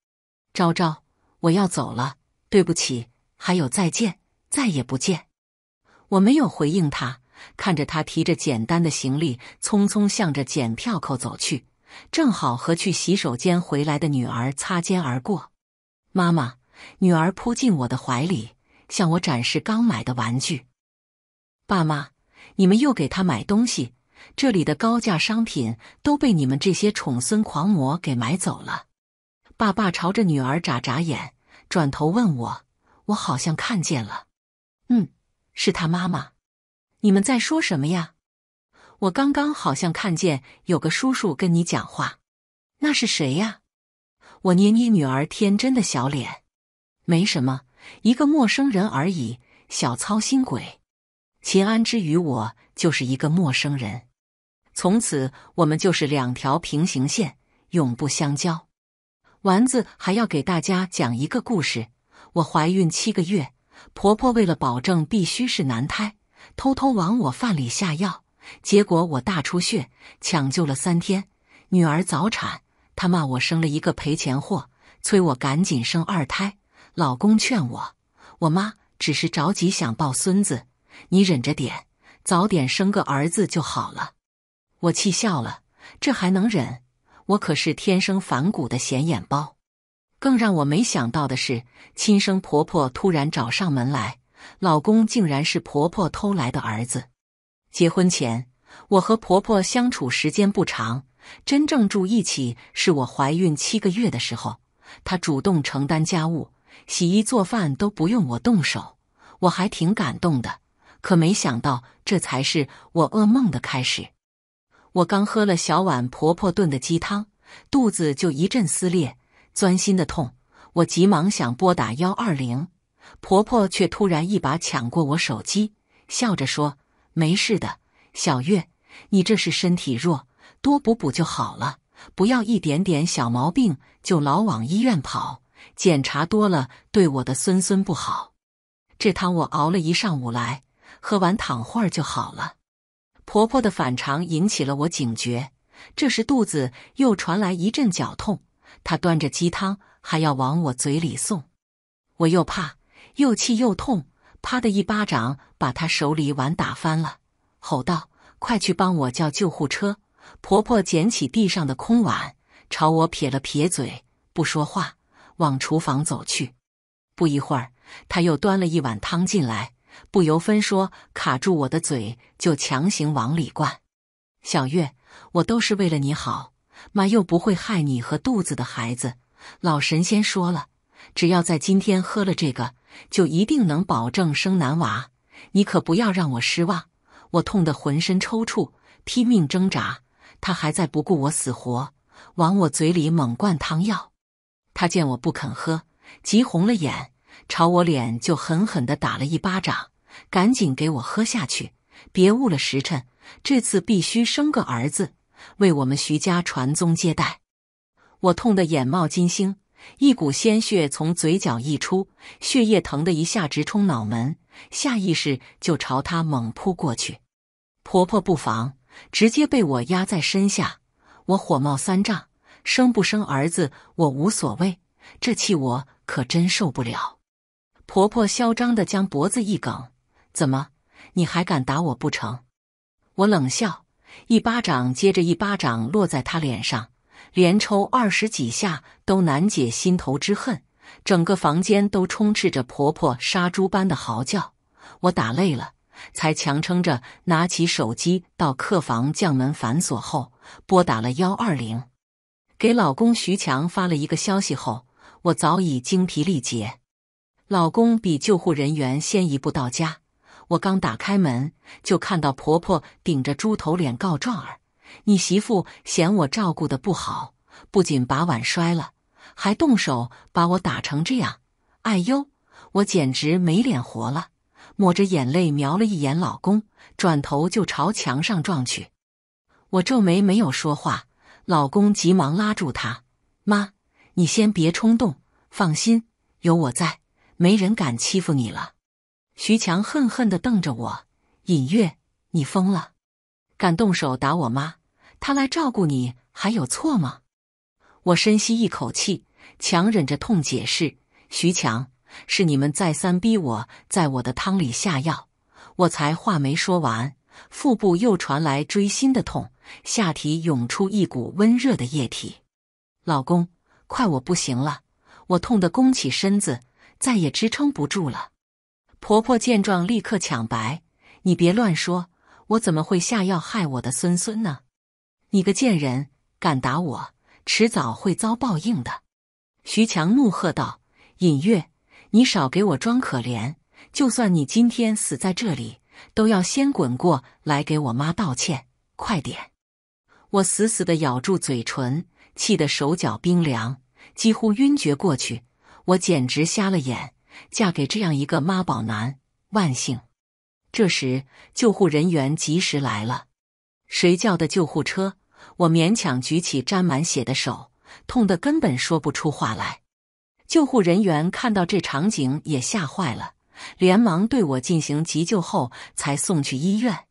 昭昭，我要走了，对不起，还有再见。再也不见。我没有回应他，看着他提着简单的行李匆匆向着检票口走去，正好和去洗手间回来的女儿擦肩而过。妈妈，女儿扑进我的怀里，向我展示刚买的玩具。爸妈，你们又给她买东西，这里的高价商品都被你们这些宠孙狂魔给买走了。爸爸朝着女儿眨眨眼，转头问我，我好像看见了。是他妈妈。你们在说什么呀？我刚刚好像看见有个叔叔跟你讲话。那是谁呀？我捏捏女儿天真的小脸。没什么，一个陌生人而已，小操心鬼。秦安之于我就是一个陌生人。从此我们就是2条平行线，永不相交。丸子还要给大家讲一个故事。我怀孕7个月。婆婆为了保证必须是男胎，偷偷往我饭里下药，结果我大出血，抢救了3天，女儿早产，她骂我生了一个赔钱货，催我赶紧生2胎。老公劝我，我妈只是着急想抱孙子，你忍着点，早点生个儿子就好了。我气笑了，这还能忍？我可是天生反骨的显眼包。更让我没想到的是，亲生婆婆突然找上门来，老公竟然是婆婆偷来的儿子。结婚前，我和婆婆相处时间不长，真正住一起是我怀孕7个月的时候，她主动承担家务，洗衣做饭都不用我动手，我还挺感动的，可没想到这才是我噩梦的开始。我刚喝了小婉婆婆炖的鸡汤，肚子就一阵撕裂，钻心的痛。我急忙想拨打120，婆婆却突然一把抢过我手机，笑着说：“没事的，小月，你这是身体弱，多补补就好了，不要一点点小毛病就老往医院跑，检查多了对我的孙孙不好。这汤我熬了一上午来，喝完躺会儿就好了。”婆婆的反常引起了我警觉，这时肚子又传来一阵绞痛，她端着鸡汤还要往我嘴里送，我又怕又气又痛，啪的一巴掌把她手里碗打翻了，吼道：“快去帮我叫救护车！”婆婆捡起地上的空碗，朝我撇了撇嘴，不说话，往厨房走去。不一会儿，她又端了一碗汤进来，不由分说卡住我的嘴，就强行往里灌。“小月，我都是为了你好，妈又不会害你和肚子的孩子。老神仙说了，只要在今天喝了这个，就一定能保证生男娃。你可不要让我失望！”我痛得浑身抽搐，拼命挣扎，她还在不顾我死活，往我嘴里猛灌汤药。她见我不肯喝，急红了眼，朝我脸就狠狠地打了一巴掌，赶紧给我喝下去，别误了时辰，这次必须生个儿子，为我们徐家传宗接代。我痛得眼冒金星，一股鲜血从嘴角溢出，血液疼得一下直冲脑门，下意识就朝她猛扑过去。婆婆不防，直接被我压在身下。我火冒三丈，生不生儿子我无所谓，这气我可真受不了。婆婆嚣张地将脖子一梗：“怎么，你还敢打我不成？”我冷笑，一巴掌接着一巴掌落在她脸上，连抽20几下都难解心头之恨。整个房间都充斥着婆婆杀猪般的嚎叫。我打累了，才强撑着拿起手机到客房将门反锁后，拨打了120。给老公徐强发了一个消息后，我早已精疲力竭。老公比救护人员先一步到家，我刚打开门，就看到婆婆顶着猪头脸告状儿：“你媳妇嫌我照顾得不好，不仅把碗摔了，还动手把我打成这样。”哎呦，我简直没脸活了，抹着眼泪瞄了一眼老公，转头就朝墙上撞去。我皱眉没有说话，老公急忙拉住她：“妈，你先别冲动，放心，有我在，没人敢欺负你了。”徐强恨恨地瞪着我：“尹月，你疯了？敢动手打我妈，她来照顾你还有错吗？”我深吸一口气，强忍着痛解释：“徐强，是你们再三逼我在我的汤里下药。”我才话没说完，腹部又传来锥心的痛，下体涌出一股温热的液体。“老公，快，我不行了！”我痛得弓起身子，再也支撑不住了。婆婆见状立刻抢白：“你别乱说，我怎么会下药害我的孙孙呢？你个贱人，敢打我，迟早会遭报应的！”徐强怒喝道：“尹月，你少给我装可怜，就算你今天死在这里，都要先滚过来给我妈道歉，快点！”我死死地咬住嘴唇，气得手脚冰凉，几乎晕厥过去。我简直瞎了眼，嫁给这样一个妈宝男，万幸。这时救护人员及时来了。谁叫的救护车？我勉强举起沾满血的手，痛得根本说不出话来。救护人员看到这场景也吓坏了，连忙对我进行急救后才送去医院。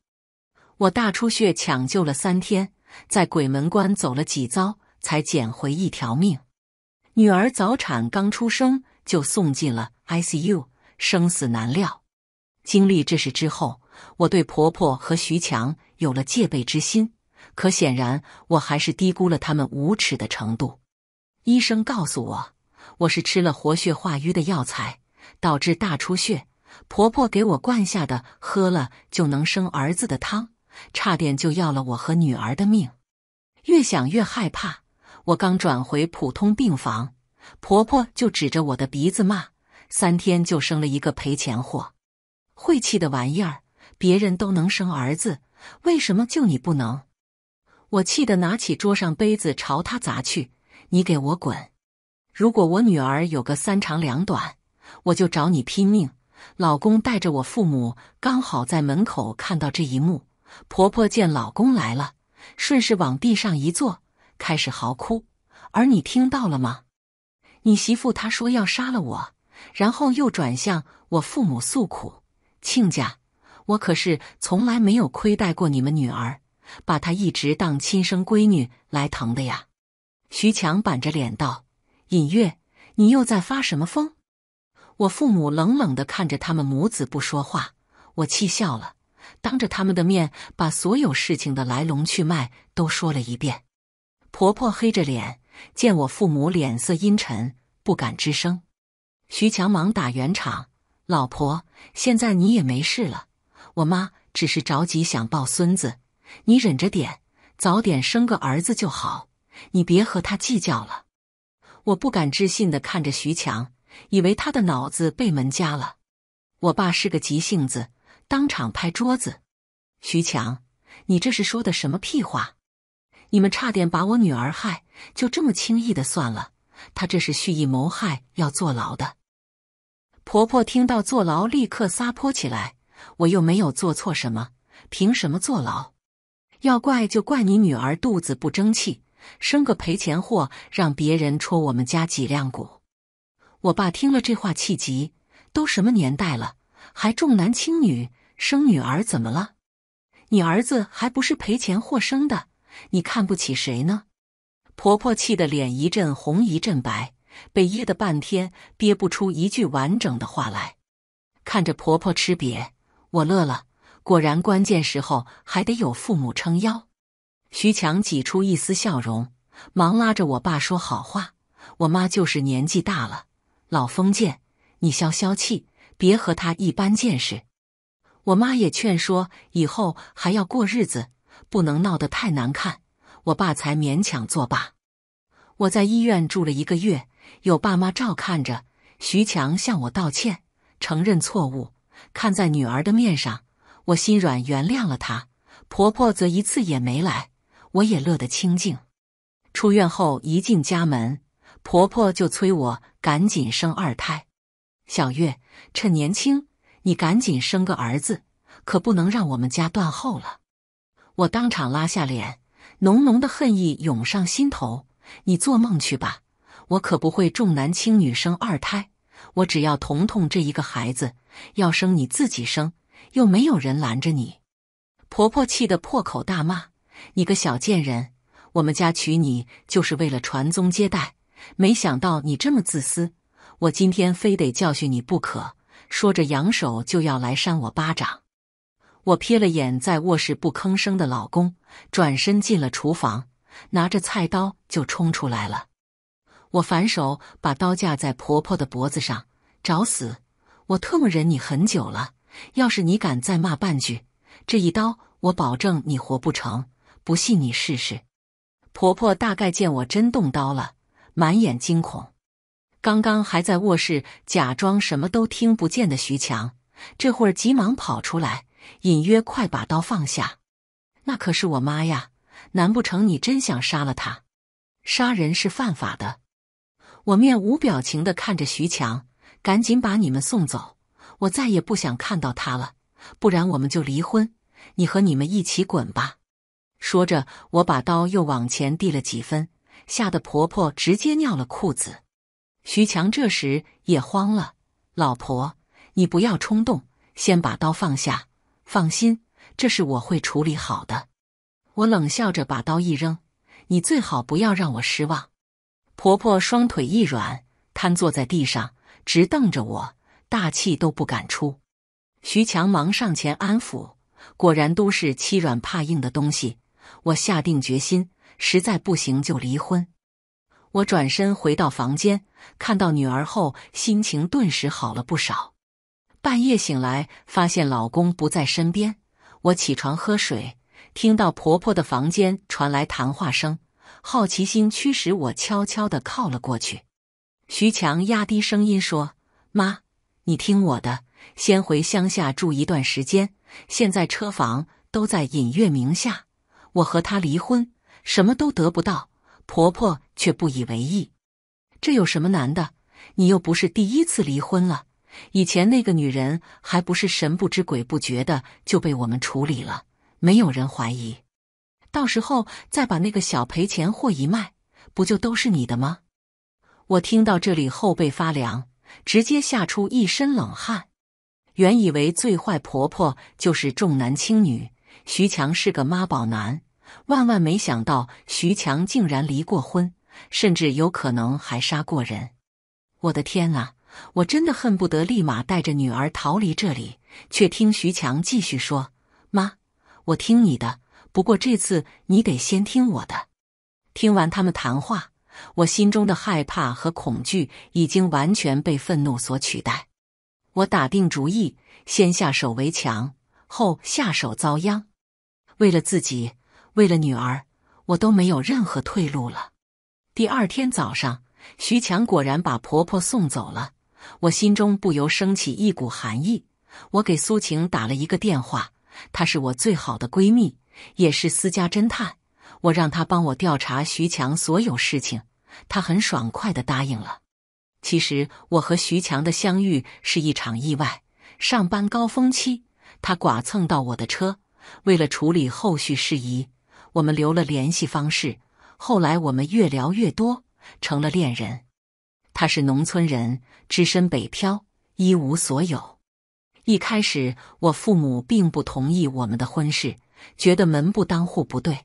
我大出血抢救了3天，在鬼门关走了几遭，才捡回一条命。女儿早产刚出生就送进了 ICU， 生死难料。经历这事之后，我对婆婆和徐强有了戒备之心，可显然我还是低估了他们无耻的程度。医生告诉我，我是吃了活血化瘀的药材，导致大出血。婆婆给我灌下的喝了就能生儿子的汤，差点就要了我和女儿的命。越想越害怕，我刚转回普通病房，婆婆就指着我的鼻子骂：“3天就生了一个赔钱货，晦气的玩意儿！别人都能生儿子，为什么就你不能？”我气得拿起桌上杯子朝他砸去，你给我滚！如果我女儿有个三长两短，我就找你拼命。老公带着我父母刚好在门口看到这一幕，婆婆见老公来了，顺势往地上一坐，开始嚎哭。而你听到了吗？你媳妇她说要杀了我，然后又转向我父母诉苦。亲家，我可是从来没有亏待过你们女儿，把她一直当亲生闺女来疼的呀。徐强板着脸道：尹月，你又在发什么疯？我父母冷冷地看着他们母子不说话，我气笑了，当着他们的面把所有事情的来龙去脉都说了一遍。婆婆黑着脸，见我父母脸色阴沉，不敢吱声。徐强忙打圆场：老婆，现在你也没事了，我妈只是着急想抱孙子，你忍着点，早点生个儿子就好，你别和他计较了。我不敢置信地看着徐强，以为他的脑子被门夹了。我爸是个急性子，当场拍桌子：徐强，你这是说的什么屁话？你们差点把我女儿害，就这么轻易的算了？她这是蓄意谋害，要坐牢的。婆婆听到坐牢立刻撒泼起来：我又没有做错什么，凭什么坐牢？要怪就怪你女儿肚子不争气，生个赔钱货，让别人戳我们家脊梁骨。我爸听了这话气急，都什么年代了，还重男轻女，生女儿怎么了？你儿子还不是赔钱货生的，你看不起谁呢？婆婆气得脸一阵红一阵白，被噎得半天憋不出一句完整的话来。看着婆婆吃瘪，我乐了，果然关键时候还得有父母撑腰。徐强挤出一丝笑容，忙拉着我爸说好话：我妈就是年纪大了，老封建，你消消气，别和他一般见识。我妈也劝说，以后还要过日子，不能闹得太难看，我爸才勉强作罢。我在医院住了一个月，有爸妈照看着。徐强向我道歉，承认错误，看在女儿的面上，我心软原谅了他。婆婆则一次也没来，我也乐得清静。出院后一进家门，婆婆就催我赶紧生二胎。小月，趁年轻，你赶紧生个儿子，可不能让我们家断后了。我当场拉下脸，浓浓的恨意涌上心头。你做梦去吧，我可不会重男轻女生二胎，我只要彤彤这一个孩子，要生你自己生，又没有人拦着你。婆婆气得破口大骂：你个小贱人，我们家娶你就是为了传宗接代，没想到你这么自私，我今天非得教训你不可！说着扬手就要来扇我巴掌。我瞥了眼在卧室不吭声的老公，转身进了厨房，拿着菜刀就冲出来了。我反手把刀架在婆婆的脖子上：找死！我特么忍你很久了，要是你敢再骂半句，这一刀我保证你活不成，不信你试试。婆婆大概见我真动刀了，满眼惊恐。刚刚还在卧室假装什么都听不见的徐强，这会儿急忙跑出来，隐约快把刀放下。那可是我妈呀，难不成你真想杀了她？杀人是犯法的。我面无表情地看着徐强：赶紧把你们送走，我再也不想看到他了，不然我们就离婚，你和你们一起滚吧。说着我把刀又往前递了几分，吓得婆婆直接尿了裤子。徐强这时也慌了：老婆，你不要冲动，先把刀放下，放心，这事我会处理好的。我冷笑着把刀一扔：你最好不要让我失望。婆婆双腿一软，瘫坐在地上，直瞪着我，大气都不敢出。徐强忙上前安抚，果然都是欺软怕硬的东西。我下定决心，实在不行就离婚。我转身回到房间，看到女儿后，心情顿时好了不少。半夜醒来，发现老公不在身边，我起床喝水，听到婆婆的房间传来谈话声，好奇心驱使我悄悄地靠了过去。徐强压低声音说：妈，你听我的，先回乡下住一段时间，现在车房都在尹月名下，我和他离婚，什么都得不到，婆婆却不以为意。这有什么难的？你又不是第一次离婚了，以前那个女人还不是神不知鬼不觉的就被我们处理了，没有人怀疑。到时候再把那个小赔钱货一卖，不就都是你的吗？我听到这里后背发凉，直接吓出一身冷汗。原以为最坏婆婆就是重男轻女，徐强是个妈宝男，万万没想到徐强竟然离过婚，甚至有可能还杀过人。我的天啊，我真的恨不得立马带着女儿逃离这里，却听徐强继续说：“妈，我听你的，不过这次你得先听我的。”听完他们谈话，我心中的害怕和恐惧已经完全被愤怒所取代。我打定主意，先下手为强，后下手遭殃。为了自己，为了女儿，我都没有任何退路了。第二天早上，徐强果然把婆婆送走了，我心中不由升起一股寒意。我给苏晴打了一个电话，她是我最好的闺蜜，也是私家侦探，我让她帮我调查徐强所有事情，她很爽快地答应了。其实我和徐强的相遇是一场意外，上班高峰期，他剐蹭到我的车，为了处理后续事宜，我们留了联系方式，后来我们越聊越多，成了恋人。他是农村人，只身北漂，一无所有。一开始我父母并不同意我们的婚事，觉得门不当户不对。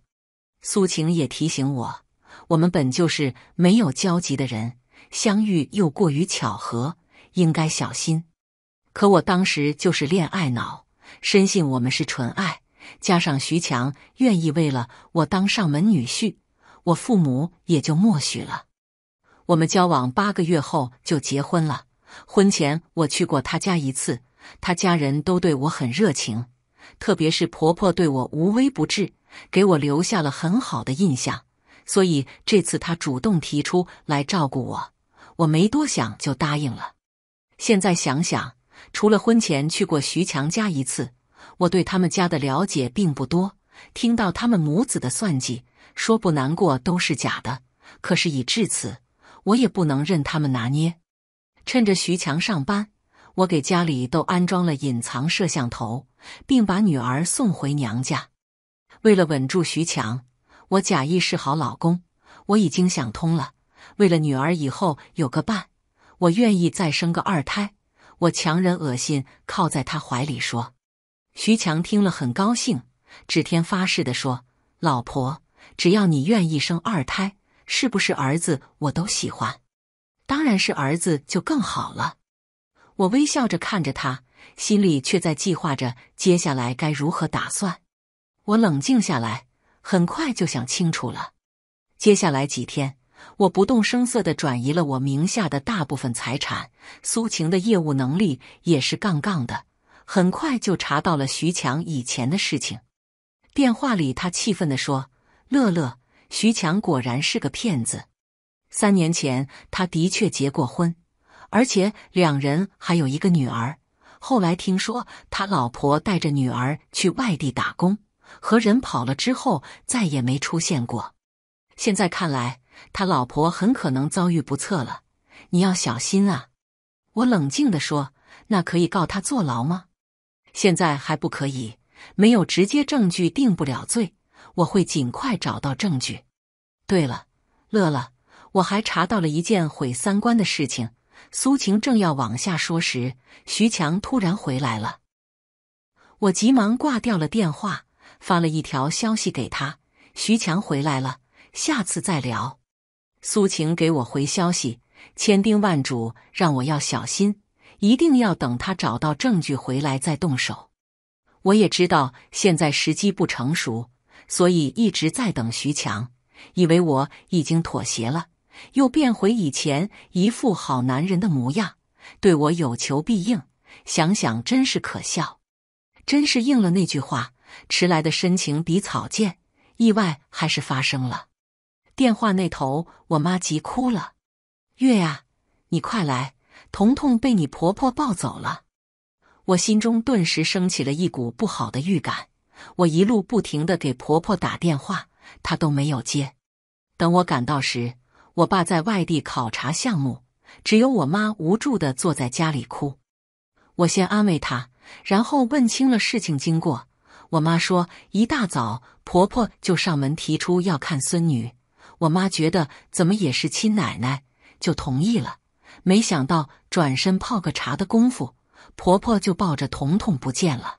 苏晴也提醒我，我们本就是没有交集的人，相遇又过于巧合，应该小心。可我当时就是恋爱脑，深信我们是纯爱，加上徐强愿意为了我当上门女婿，我父母也就默许了。我们交往8个月后就结婚了，婚前我去过他家一次，他家人都对我很热情，特别是婆婆对我无微不至，给我留下了很好的印象，所以这次她主动提出来照顾我，我没多想就答应了。现在想想，除了婚前去过徐强家一次，我对他们家的了解并不多，听到他们母子的算计，说不难过都是假的，可事已至此，我也不能任他们拿捏。趁着徐强上班，我给家里都安装了隐藏摄像头，并把女儿送回娘家。为了稳住徐强，我假意示好老公，我已经想通了，为了女儿以后有个伴，我愿意再生个2胎。我强忍恶心，靠在他怀里说。徐强听了很高兴，指天发誓地说：“老婆，只要你愿意生2胎，是不是儿子我都喜欢。当然是儿子就更好了。”我微笑着看着他，心里却在计划着接下来该如何打算。我冷静下来，很快就想清楚了。接下来几天，我不动声色地转移了我名下的大部分财产，苏晴的业务能力也是杠杠的，很快就查到了徐强以前的事情。电话里他气愤地说：“乐乐，徐强果然是个骗子。3年前他的确结过婚，而且2人还有一个女儿，后来听说他老婆带着女儿去外地打工，和人跑了之后再也没出现过。现在看来，他老婆很可能遭遇不测了，你要小心啊。”我冷静地说：“那可以告他坐牢吗？”“现在还不可以，没有直接证据定不了罪，我会尽快找到证据。”“对了，乐乐，我还查到了一件毁3观的事情。”苏晴正要往下说时，徐强突然回来了。我急忙挂掉了电话，发了一条消息给他：“徐强回来了，下次再聊。”苏晴给我回消息，千叮万嘱让我要小心，一定要等他找到证据回来再动手。我也知道现在时机不成熟，所以一直在等徐强，以为我已经妥协了，又变回以前一副好男人的模样，对我有求必应，想想真是可笑。真是应了那句话，迟来的深情比草贱，意外还是发生了。电话那头，我妈急哭了：“月呀，你快来，彤彤被你婆婆抱走了。”我心中顿时升起了一股不好的预感，我一路不停地给婆婆打电话，他都没有接。等我赶到时，我爸在外地考察项目，只有我妈无助地坐在家里哭。我先安慰她，然后问清了事情经过。我妈说，一大早婆婆就上门提出要看孙女，我妈觉得怎么也是亲奶奶，就同意了。没想到转身泡个茶的功夫，婆婆就抱着彤彤不见了。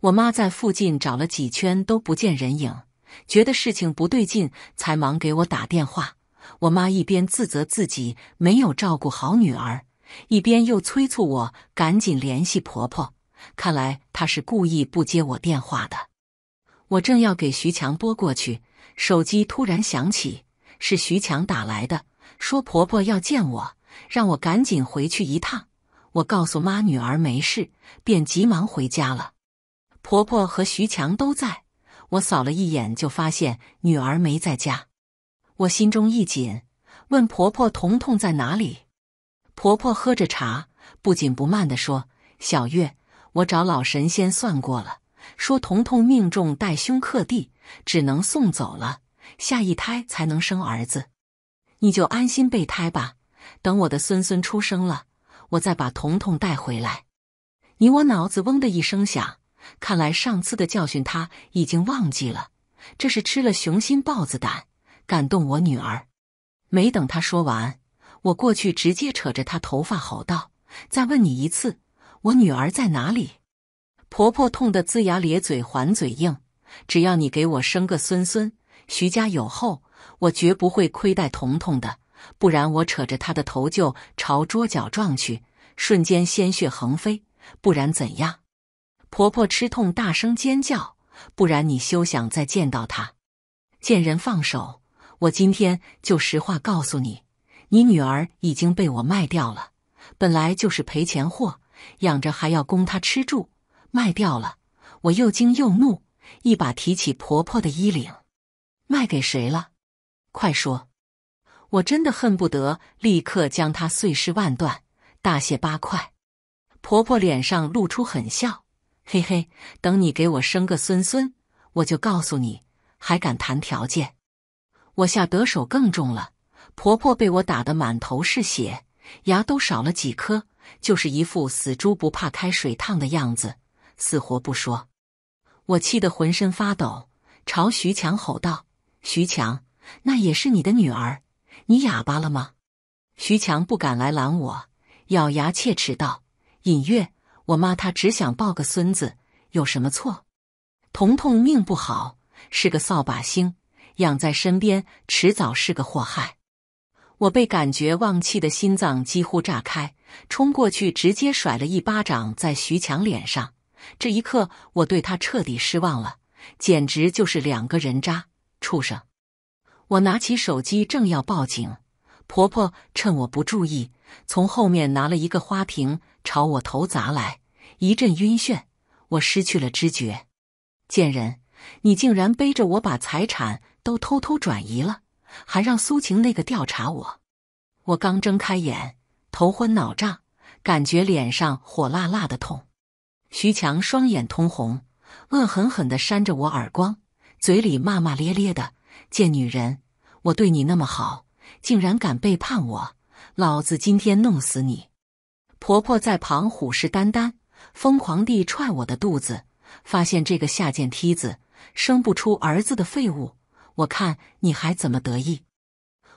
我妈在附近找了几圈都不见人影，觉得事情不对劲，才忙给我打电话。我妈一边自责自己没有照顾好女儿，一边又催促我赶紧联系婆婆。看来她是故意不接我电话的。我正要给徐强拨过去，手机突然响起，是徐强打来的，说婆婆要见我，让我赶紧回去一趟。我告诉妈女儿没事，便急忙回家了。婆婆和徐强都在，我扫了一眼就发现女儿没在家。我心中一紧，问婆婆彤彤在哪里。婆婆喝着茶，不紧不慢地说，小月，我找老神仙算过了，说彤彤命中带凶克地，只能送走了，下一胎才能生儿子。你就安心备胎吧，等我的孙孙出生了，我再把彤彤带回来。你我脑子嗡的一声响，看来上次的教训他已经忘记了，这是吃了雄心豹子胆，感动我女儿。没等他说完，我过去直接扯着他头发吼道，再问你一次，我女儿在哪里？婆婆痛得龇牙咧嘴还嘴硬，只要你给我生个孙孙，徐家有后，我绝不会亏待彤彤的，不然我扯着她的头就朝桌角撞去，瞬间鲜血横飞，不然怎样？婆婆吃痛大声尖叫，不然你休想再见到她。见人放手，我今天就实话告诉你，你女儿已经被我卖掉了，本来就是赔钱货，养着还要供她吃住，卖掉了。我又惊又怒，一把提起婆婆的衣领，卖给谁了？快说！我真的恨不得立刻将她碎尸万段，大卸八块。婆婆脸上露出狠笑，嘿嘿，等你给我生个孙孙，我就告诉你，还敢谈条件。我下得手更重了，婆婆被我打得满头是血，牙都少了几颗，就是一副死猪不怕开水烫的样子，死活不说。我气得浑身发抖，朝徐强吼道，徐强，那也是你的女儿，你哑巴了吗？徐强不敢来拦我，咬牙切齿道，隐月，我妈她只想抱个孙子，有什么错？彤彤命不好，是个扫把星，养在身边迟早是个祸害。我被感觉忘气的心脏几乎炸开，冲过去直接甩了一巴掌在徐强脸上。这一刻我对他彻底失望了，简直就是两个人渣，畜生。我拿起手机正要报警，婆婆趁我不注意，从后面拿了一个花瓶朝我头砸来，一阵晕眩，我失去了知觉。贱人，你竟然背着我把财产都偷偷转移了，还让苏晴那个调查我。我刚睁开眼，头昏脑胀，感觉脸上火辣辣的痛。徐强双眼通红，恶狠狠地扇着我耳光，嘴里骂骂咧咧的，贱女人，我对你那么好，竟然敢背叛我，老子今天弄死你。婆婆在旁虎视眈眈，疯狂地踹我的肚子，发现这个下贱梯子生不出儿子的废物，我看你还怎么得意。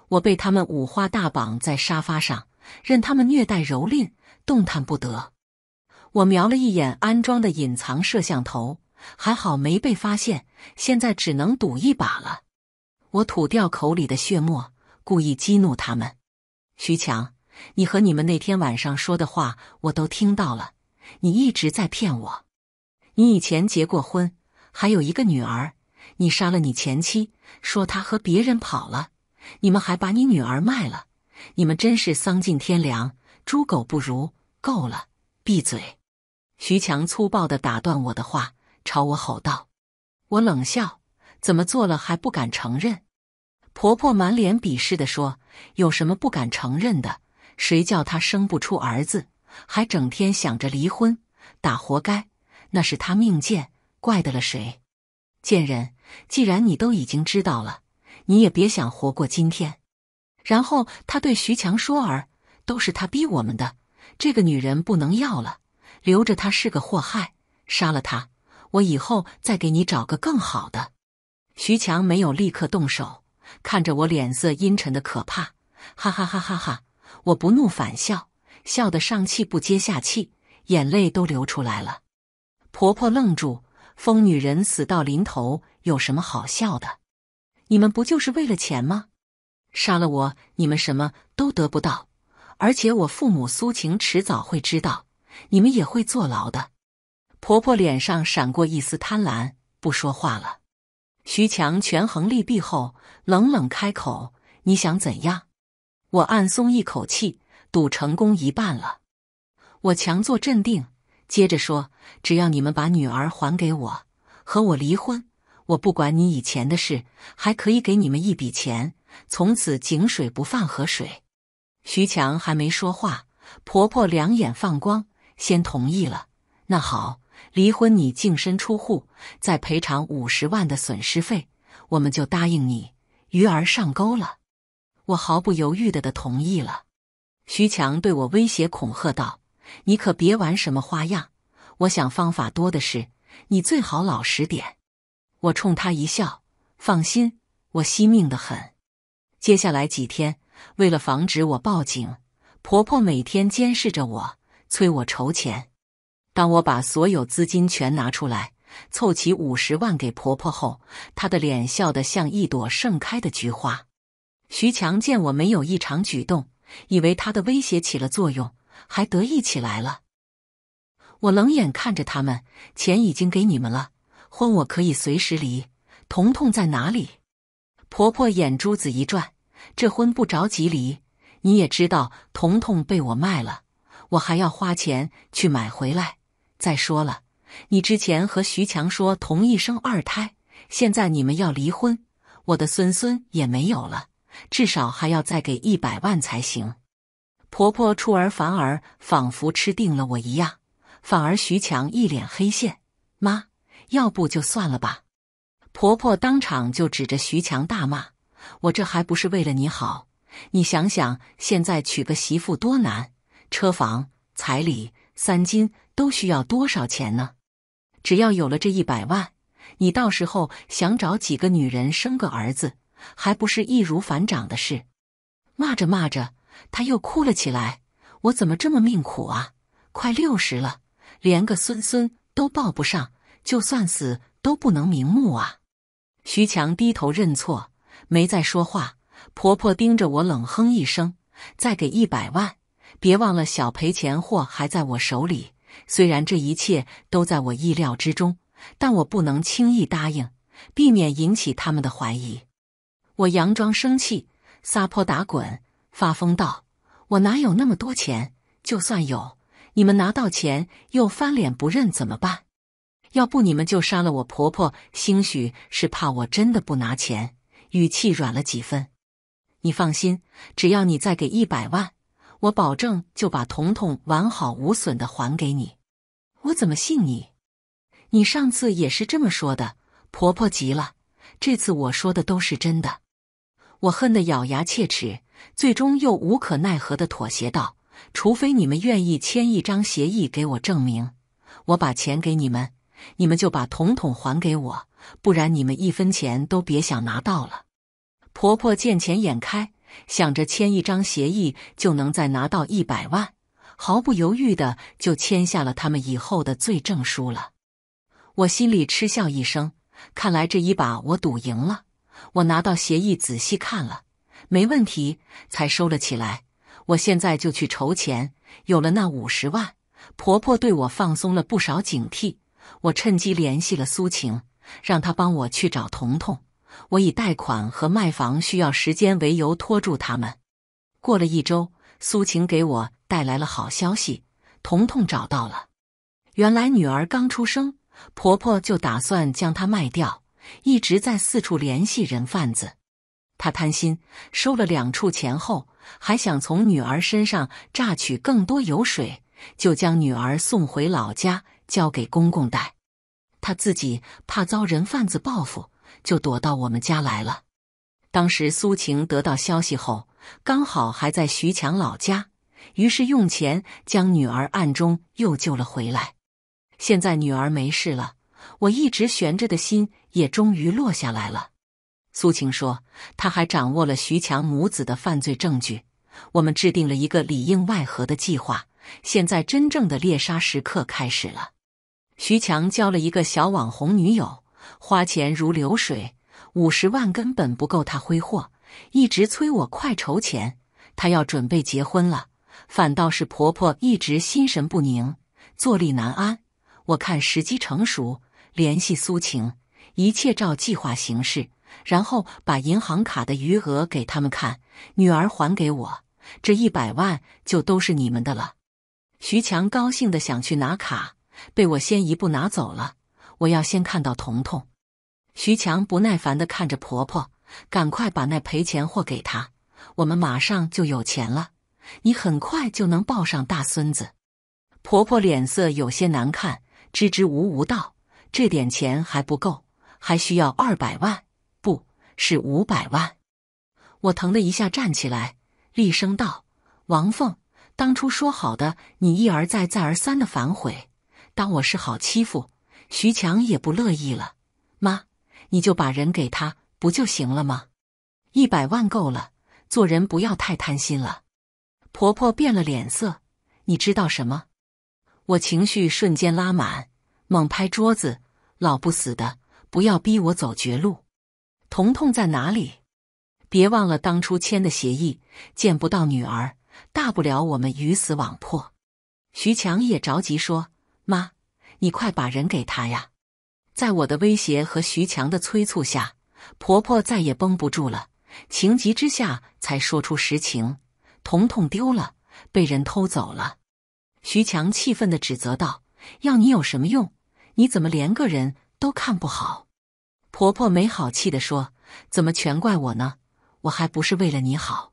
我被他们五花大绑在沙发上，任他们虐待蹂躏，动弹不得。我瞄了一眼安装的隐藏摄像头，还好没被发现，现在只能赌一把了。我吐掉口里的血沫，故意激怒他们。徐强，你和你们那天晚上说的话我都听到了，你一直在骗我。你以前结过婚，还有一个女儿，你杀了你前妻，说她和别人跑了，你们还把你女儿卖了，你们真是丧尽天良，猪狗不如，够了，闭嘴。徐强粗暴地打断我的话，朝我吼道。我冷笑，怎么做了还不敢承认？婆婆满脸鄙视地说，有什么不敢承认的？谁叫他生不出儿子，还整天想着离婚，打活该，那是他命贱，怪得了谁？贱人，既然你都已经知道了，你也别想活过今天。”然后他对徐强说儿：“都是他逼我们的，这个女人不能要了，留着她是个祸害，杀了她，我以后再给你找个更好的。”徐强没有立刻动手，看着我脸色阴沉的可怕，哈哈哈哈哈！我不怒反笑，笑得上气不接下气，眼泪都流出来了。婆婆愣住，疯女人死到临头，有什么好笑的？你们不就是为了钱吗？杀了我，你们什么都得不到，而且我父母苏晴迟早会知道，你们也会坐牢的。婆婆脸上闪过一丝贪婪，不说话了。徐强权衡利弊后，冷冷开口：“你想怎样？”我暗松一口气，赌成功一半了。我强作镇定，接着说：“只要你们把女儿还给我，和我离婚，我不管你以前的事，还可以给你们一笔钱，从此井水不犯河水。”徐强还没说话，婆婆两眼放光，先同意了。那好。离婚你净身出户，再赔偿50万的损失费，我们就答应你，鱼儿上钩了。我毫不犹豫地同意了。徐强对我威胁恐吓道：“你可别玩什么花样，我想方法多的是，你最好老实点。”我冲他一笑：“放心，我惜命得很。”接下来几天，为了防止我报警，婆婆每天监视着我，催我筹钱。当我把所有资金全拿出来，凑齐50万给婆婆后，她的脸笑得像一朵盛开的菊花。徐强见我没有异常举动，以为他的威胁起了作用，还得意起来了。我冷眼看着他们，钱已经给你们了，婚我可以随时离，彤彤在哪里？婆婆眼珠子一转，这婚不着急离，你也知道彤彤被我卖了，我还要花钱去买回来。再说了，你之前和徐强说同意生二胎，现在你们要离婚，我的孙孙也没有了，至少还要再给100万才行。婆婆出尔反尔，仿佛吃定了我一样，反而徐强一脸黑线：“妈，要不就算了吧。”婆婆当场就指着徐强大骂：“我这还不是为了你好？你想想，现在娶个媳妇多难，车房、彩礼、三金都需要多少钱呢？只要有了这100万，你到时候想找几个女人生个儿子，还不是易如反掌的事。”骂着骂着，她又哭了起来：“我怎么这么命苦啊？快60了，连个孙孙都抱不上，就算死都不能瞑目啊！”徐强低头认错，没再说话。婆婆盯着我冷哼一声：“再给100万，别忘了小赔钱货还在我手里。”虽然这一切都在我意料之中，但我不能轻易答应，避免引起他们的怀疑。我佯装生气，撒泼打滚，发疯道：“我哪有那么多钱？就算有，你们拿到钱又翻脸不认怎么办？要不你们就杀了我婆婆，兴许是怕我真的不拿钱。”语气软了几分：“你放心，只要你再给100万，我保证就把彤彤完好无损地还给你。”我怎么信你？你上次也是这么说的。婆婆急了，这次我说的都是真的。我恨得咬牙切齿，最终又无可奈何地妥协道：“除非你们愿意签一张协议给我证明，我把钱给你们，你们就把彤彤还给我，不然你们一分钱都别想拿到了。”婆婆见钱眼开，想着签一张协议就能再拿到100万，毫不犹豫的就签下了他们以后的罪证书了。我心里嗤笑一声，看来这一把我赌赢了。我拿到协议仔细看了，没问题，才收了起来。我现在就去筹钱，有了那50万，婆婆对我放松了不少警惕。我趁机联系了苏晴，让她帮我去找彤彤。我以贷款和卖房需要时间为由拖住他们。过了一周，苏晴给我带来了好消息，彤彤找到了。原来女儿刚出生，婆婆就打算将她卖掉，一直在四处联系人贩子。她贪心，收了2处钱后，还想从女儿身上榨取更多油水，就将女儿送回老家，交给公公带。他自己怕遭人贩子报复，就躲到我们家来了。当时苏晴得到消息后，刚好还在徐强老家，于是用钱将女儿暗中又救了回来。现在女儿没事了，我一直悬着的心也终于落下来了。苏晴说，她还掌握了徐强母子的犯罪证据，我们制定了一个里应外合的计划，现在真正的猎杀时刻开始了。徐强交了一个小网红女友，花钱如流水，50万根本不够他挥霍，一直催我快筹钱，他要准备结婚了。反倒是婆婆一直心神不宁，坐立难安。我看时机成熟，联系苏晴，一切照计划行事，然后把银行卡的余额给他们看，女儿还给我，这100万就都是你们的了。徐强高兴地想去拿卡，被我先一步拿走了。我要先看到彤彤。徐强不耐烦地看着婆婆，赶快把那赔钱货给她，我们马上就有钱了，你很快就能抱上大孙子。婆婆脸色有些难看，支支吾吾道，这点钱还不够，还需要200万，不是500万。我疼得一下站起来，厉声道，王凤，当初说好的你一而再再而三的反悔，当我是好欺负。徐强也不乐意了，妈，你就把人给他不就行了吗？100万够了，做人不要太贪心了。婆婆变了脸色，你知道什么？我情绪瞬间拉满，猛拍桌子，老不死的，不要逼我走绝路。彤彤在哪里？别忘了当初签的协议，见不到女儿，大不了我们鱼死网破。徐强也着急说，妈，你快把人给他呀。在我的威胁和徐强的催促下，婆婆再也绷不住了，情急之下才说出实情，彤彤丢了，被人偷走了。徐强气愤地指责道，要你有什么用？你怎么连个人都看不好？婆婆没好气地说，怎么全怪我呢？我还不是为了你好。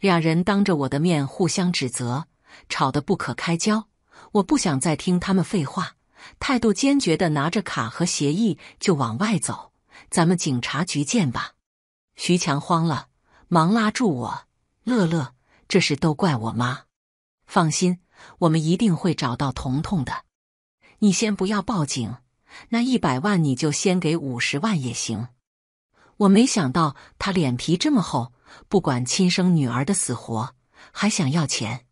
两人当着我的面互相指责，吵得不可开交，我不想再听他们废话，态度坚决地拿着卡和协议就往外走，咱们警察局见吧。徐强慌了，忙拉住我，乐乐，这事都怪我妈。放心，我们一定会找到彤彤的。你先不要报警，那100万你就先给50万也行。我没想到他脸皮这么厚，不管亲生女儿的死活，还想要钱。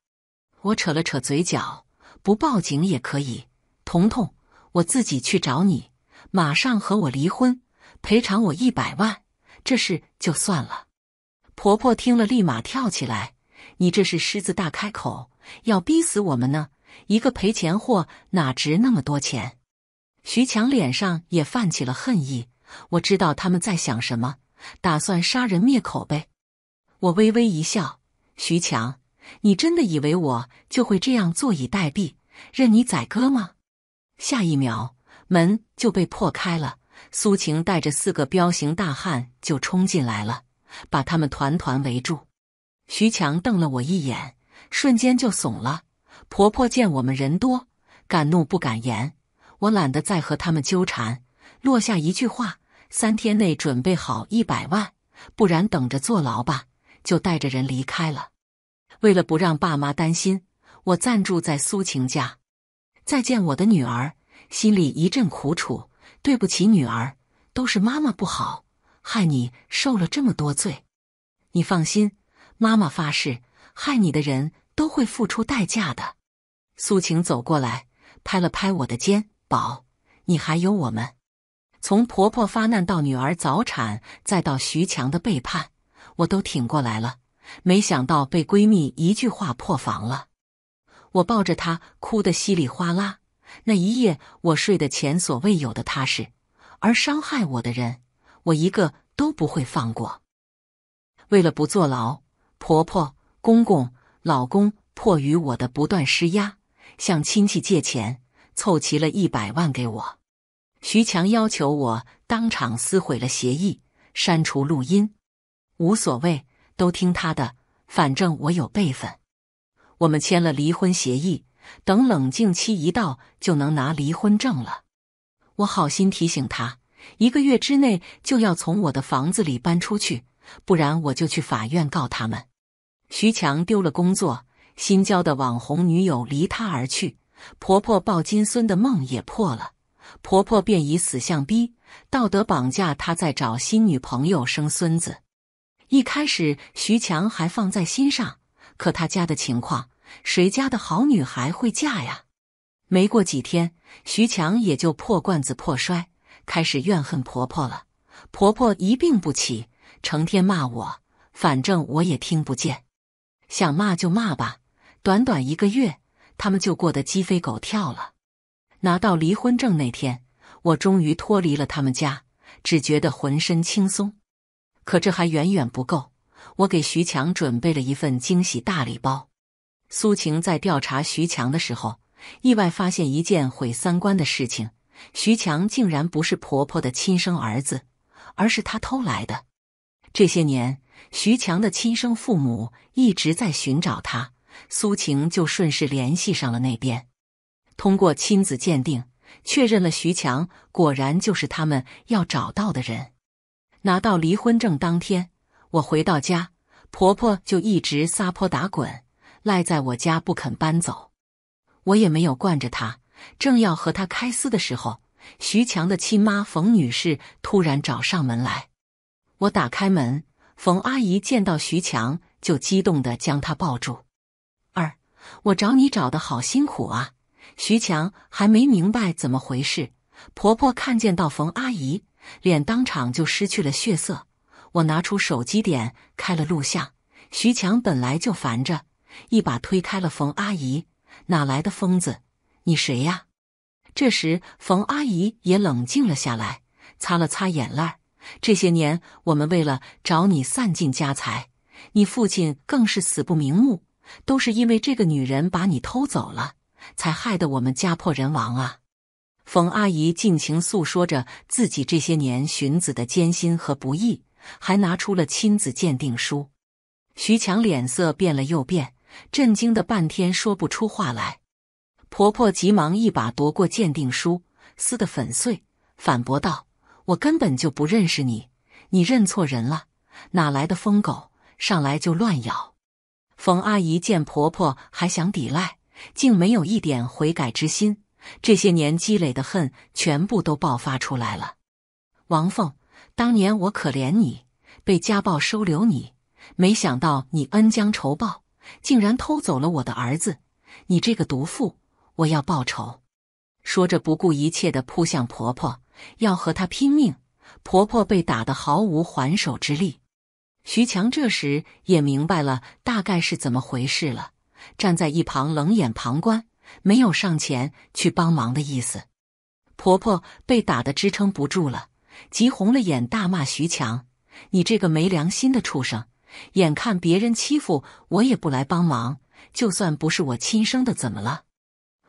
我扯了扯嘴角，不报警也可以。彤彤，我自己去找你，马上和我离婚，赔偿我100万，这事就算了。婆婆听了立马跳起来，你这是狮子大开口，要逼死我们呢，一个赔钱货哪值那么多钱？徐强脸上也泛起了恨意，我知道他们在想什么，打算杀人灭口呗。我微微一笑，徐强，你真的以为我就会这样坐以待毙，任你宰割吗？下一秒，门就被破开了，苏晴带着4个彪形大汉就冲进来了，把他们团团围住。徐强瞪了我一眼，瞬间就怂了。婆婆见我们人多，敢怒不敢言，我懒得再和他们纠缠，落下一句话，3天内准备好100万，不然等着坐牢吧，就带着人离开了。为了不让爸妈担心，我暂住在苏晴家。再见我的女儿，心里一阵苦楚，对不起女儿，都是妈妈不好，害你受了这么多罪。你放心，妈妈发誓，害你的人都会付出代价的。苏晴走过来，拍了拍我的肩，宝，你还有我们。从婆婆发难到女儿早产，再到徐强的背叛，我都挺过来了，没想到被闺蜜一句话破防了。我抱着她哭得稀里哗啦，那一夜我睡得前所未有的踏实，而伤害我的人，我一个都不会放过。为了不坐牢，婆婆、公公、老公迫于我的不断施压，向亲戚借钱，凑齐了100万给我。徐强要求我当场撕毁了协议，删除录音。无所谓，都听他的，反正我有辈分。我们签了离婚协议，等冷静期一到就能拿离婚证了。我好心提醒他，1个月之内就要从我的房子里搬出去，不然我就去法院告他们。徐强丢了工作，新交的网红女友离他而去，婆婆抱金孙的梦也破了，婆婆便以死相逼，道德绑架他再找新女朋友生孙子。一开始徐强还放在心上，可他家的情况，谁家的好女孩会嫁呀？没过几天，徐强也就破罐子破摔，开始怨恨婆婆了。婆婆一病不起，成天骂我，反正我也听不见。想骂就骂吧，短短1个月，他们就过得鸡飞狗跳了。拿到离婚证那天，我终于脱离了他们家，只觉得浑身轻松。可这还远远不够，我给徐强准备了一份惊喜大礼包。苏晴在调查徐强的时候，意外发现一件毁三观的事情：徐强竟然不是婆婆的亲生儿子，而是她偷来的。这些年，徐强的亲生父母一直在寻找他，苏晴就顺势联系上了那边。通过亲子鉴定，确认了徐强果然就是他们要找到的人。拿到离婚证当天，我回到家，婆婆就一直撒泼打滚，赖在我家不肯搬走。我也没有惯着她，正要和她开撕的时候，徐强的亲妈冯女士突然找上门来。我打开门，冯阿姨见到徐强就激动地将他抱住。二，我找你找得好辛苦啊。徐强还没明白怎么回事，婆婆看见到冯阿姨，脸当场就失去了血色。我拿出手机点开了录像，徐强本来就烦着，一把推开了冯阿姨，哪来的疯子，你谁呀？这时冯阿姨也冷静了下来，擦了擦眼泪，这些年我们为了找你散尽家财，你父亲更是死不瞑目，都是因为这个女人把你偷走了，才害得我们家破人亡啊。冯阿姨尽情诉说着自己这些年寻子的艰辛和不易，还拿出了亲子鉴定书。徐强脸色变了又变，震惊的半天说不出话来。婆婆急忙一把夺过鉴定书，撕得粉碎，反驳道，我根本就不认识你，你认错人了，哪来的疯狗，上来就乱咬。冯阿姨见婆婆还想抵赖，竟没有一点悔改之心，这些年积累的恨全部都爆发出来了。王凤，当年我可怜你，被家暴收留你，没想到你恩将仇报，竟然偷走了我的儿子，你这个毒妇，我要报仇。说着不顾一切地扑向婆婆，要和她拼命，婆婆被打得毫无还手之力。徐强这时也明白了大概是怎么回事了，站在一旁冷眼旁观，没有上前去帮忙的意思。婆婆被打得支撑不住了，急红了眼大骂徐强，你这个没良心的畜生，眼看别人欺负我也不来帮忙，就算不是我亲生的怎么了？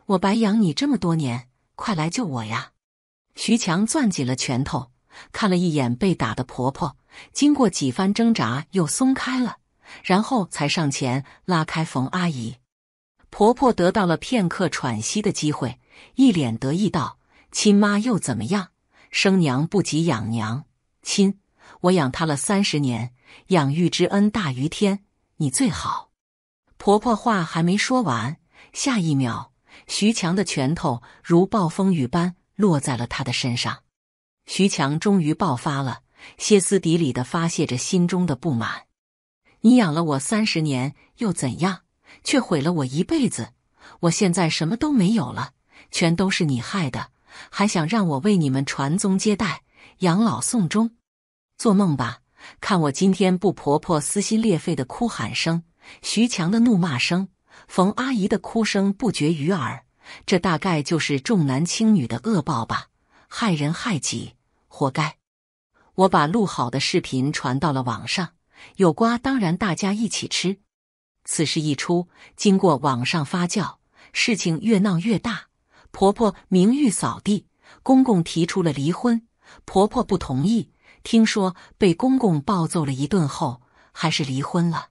我白养你这么多年，快来救我呀！徐强攥紧了拳头，看了一眼被打的婆婆，经过几番挣扎又松开了，然后才上前拉开冯阿姨。婆婆得到了片刻喘息的机会，一脸得意道，亲妈又怎么样，生娘不及养娘，亲，我养她了30年，养育之恩大于天，你最好。婆婆话还没说完，下一秒徐强的拳头如暴风雨般落在了他的身上。徐强终于爆发了，歇斯底里地发泄着心中的不满。你养了我30年又怎样，却毁了我一辈子，我现在什么都没有了，全都是你害的，还想让我为你们传宗接代，养老送终。做梦吧，看我今天不！婆婆撕心裂肺的哭喊声，徐强的怒骂声，冯阿姨的哭声不绝于耳。这大概就是重男轻女的恶报吧，害人害己，活该。我把录好的视频传到了网上，有瓜当然大家一起吃。此事一出，经过网上发酵，事情越闹越大，婆婆名誉扫地，公公提出了离婚，婆婆不同意，听说被公公暴揍了一顿后，还是离婚了。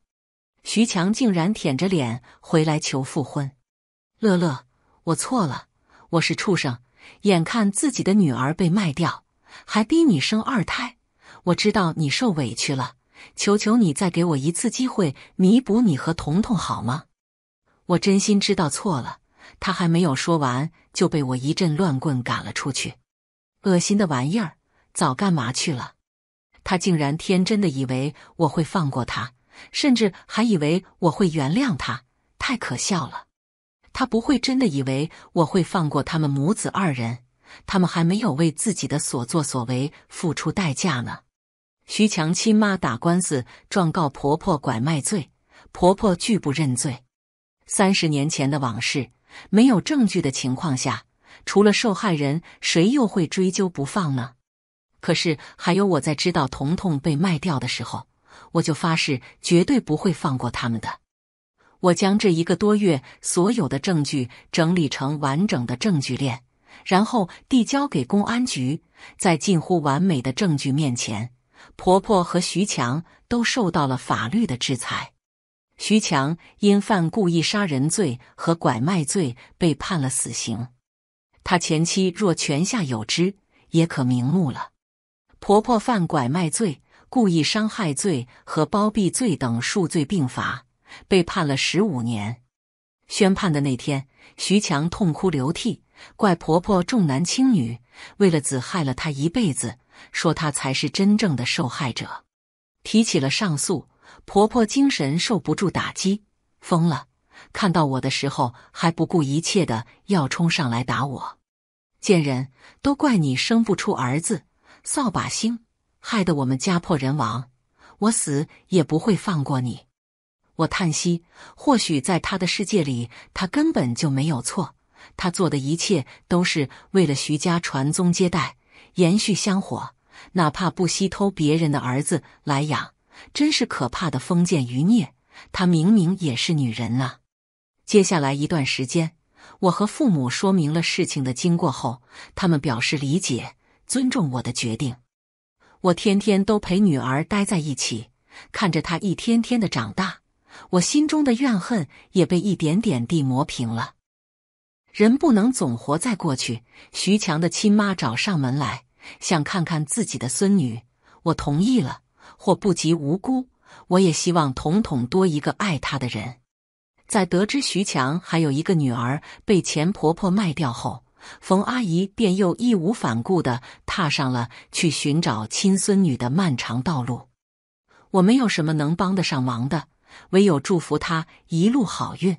徐强竟然舔着脸回来求复婚。乐乐，我错了，我是畜生，眼看自己的女儿被卖掉，还逼你生二胎，我知道你受委屈了，求求你再给我一次机会，弥补你和彤彤好吗？我真心知道错了。”他还没有说完，就被我一阵乱棍赶了出去。恶心的玩意儿，早干嘛去了？他竟然天真的以为我会放过他，甚至还以为我会原谅他，太可笑了。他不会真的以为我会放过他们母子二人，他们还没有为自己的所作所为付出代价呢。徐强亲妈打官司状告婆婆拐卖罪，婆婆拒不认罪。30年前的往事，没有证据的情况下，除了受害人，谁又会追究不放呢？可是还有我在知道彤彤被卖掉的时候，我就发誓绝对不会放过他们的。我将这1个多月所有的证据整理成完整的证据链，然后递交给公安局。在近乎完美的证据面前，婆婆和徐强都受到了法律的制裁。徐强因犯故意杀人罪和拐卖罪被判了死刑。他前妻若泉下有知，也可瞑目了。婆婆犯拐卖罪、故意伤害罪和包庇罪等数罪并罚，被判了15年。宣判的那天，徐强痛哭流涕，怪婆婆重男轻女，为了子害了她一辈子，说她才是真正的受害者。提起了上诉，婆婆精神受不住打击，疯了，看到我的时候还不顾一切的要冲上来打我。贱人，都怪你生不出儿子，扫把星，害得我们家破人亡，我死也不会放过你。我叹息，或许在他的世界里，他根本就没有错，他做的一切都是为了徐家传宗接代，延续香火，哪怕不惜偷别人的儿子来养，真是可怕的封建余孽。她明明也是女人啊。接下来一段时间，我和父母说明了事情的经过后，他们表示理解，尊重我的决定。我天天都陪女儿待在一起，看着她一天天的长大，我心中的怨恨也被一点点地磨平了。人不能总活在过去。徐强的亲妈找上门来，想看看自己的孙女，我同意了。或不及无辜，我也希望彤彤多一个爱她的人。在得知徐强还有一个女儿被前婆婆卖掉后，冯阿姨便又义无反顾地踏上了去寻找亲孙女的漫长道路。我没有什么能帮得上忙的，唯有祝福她一路好运，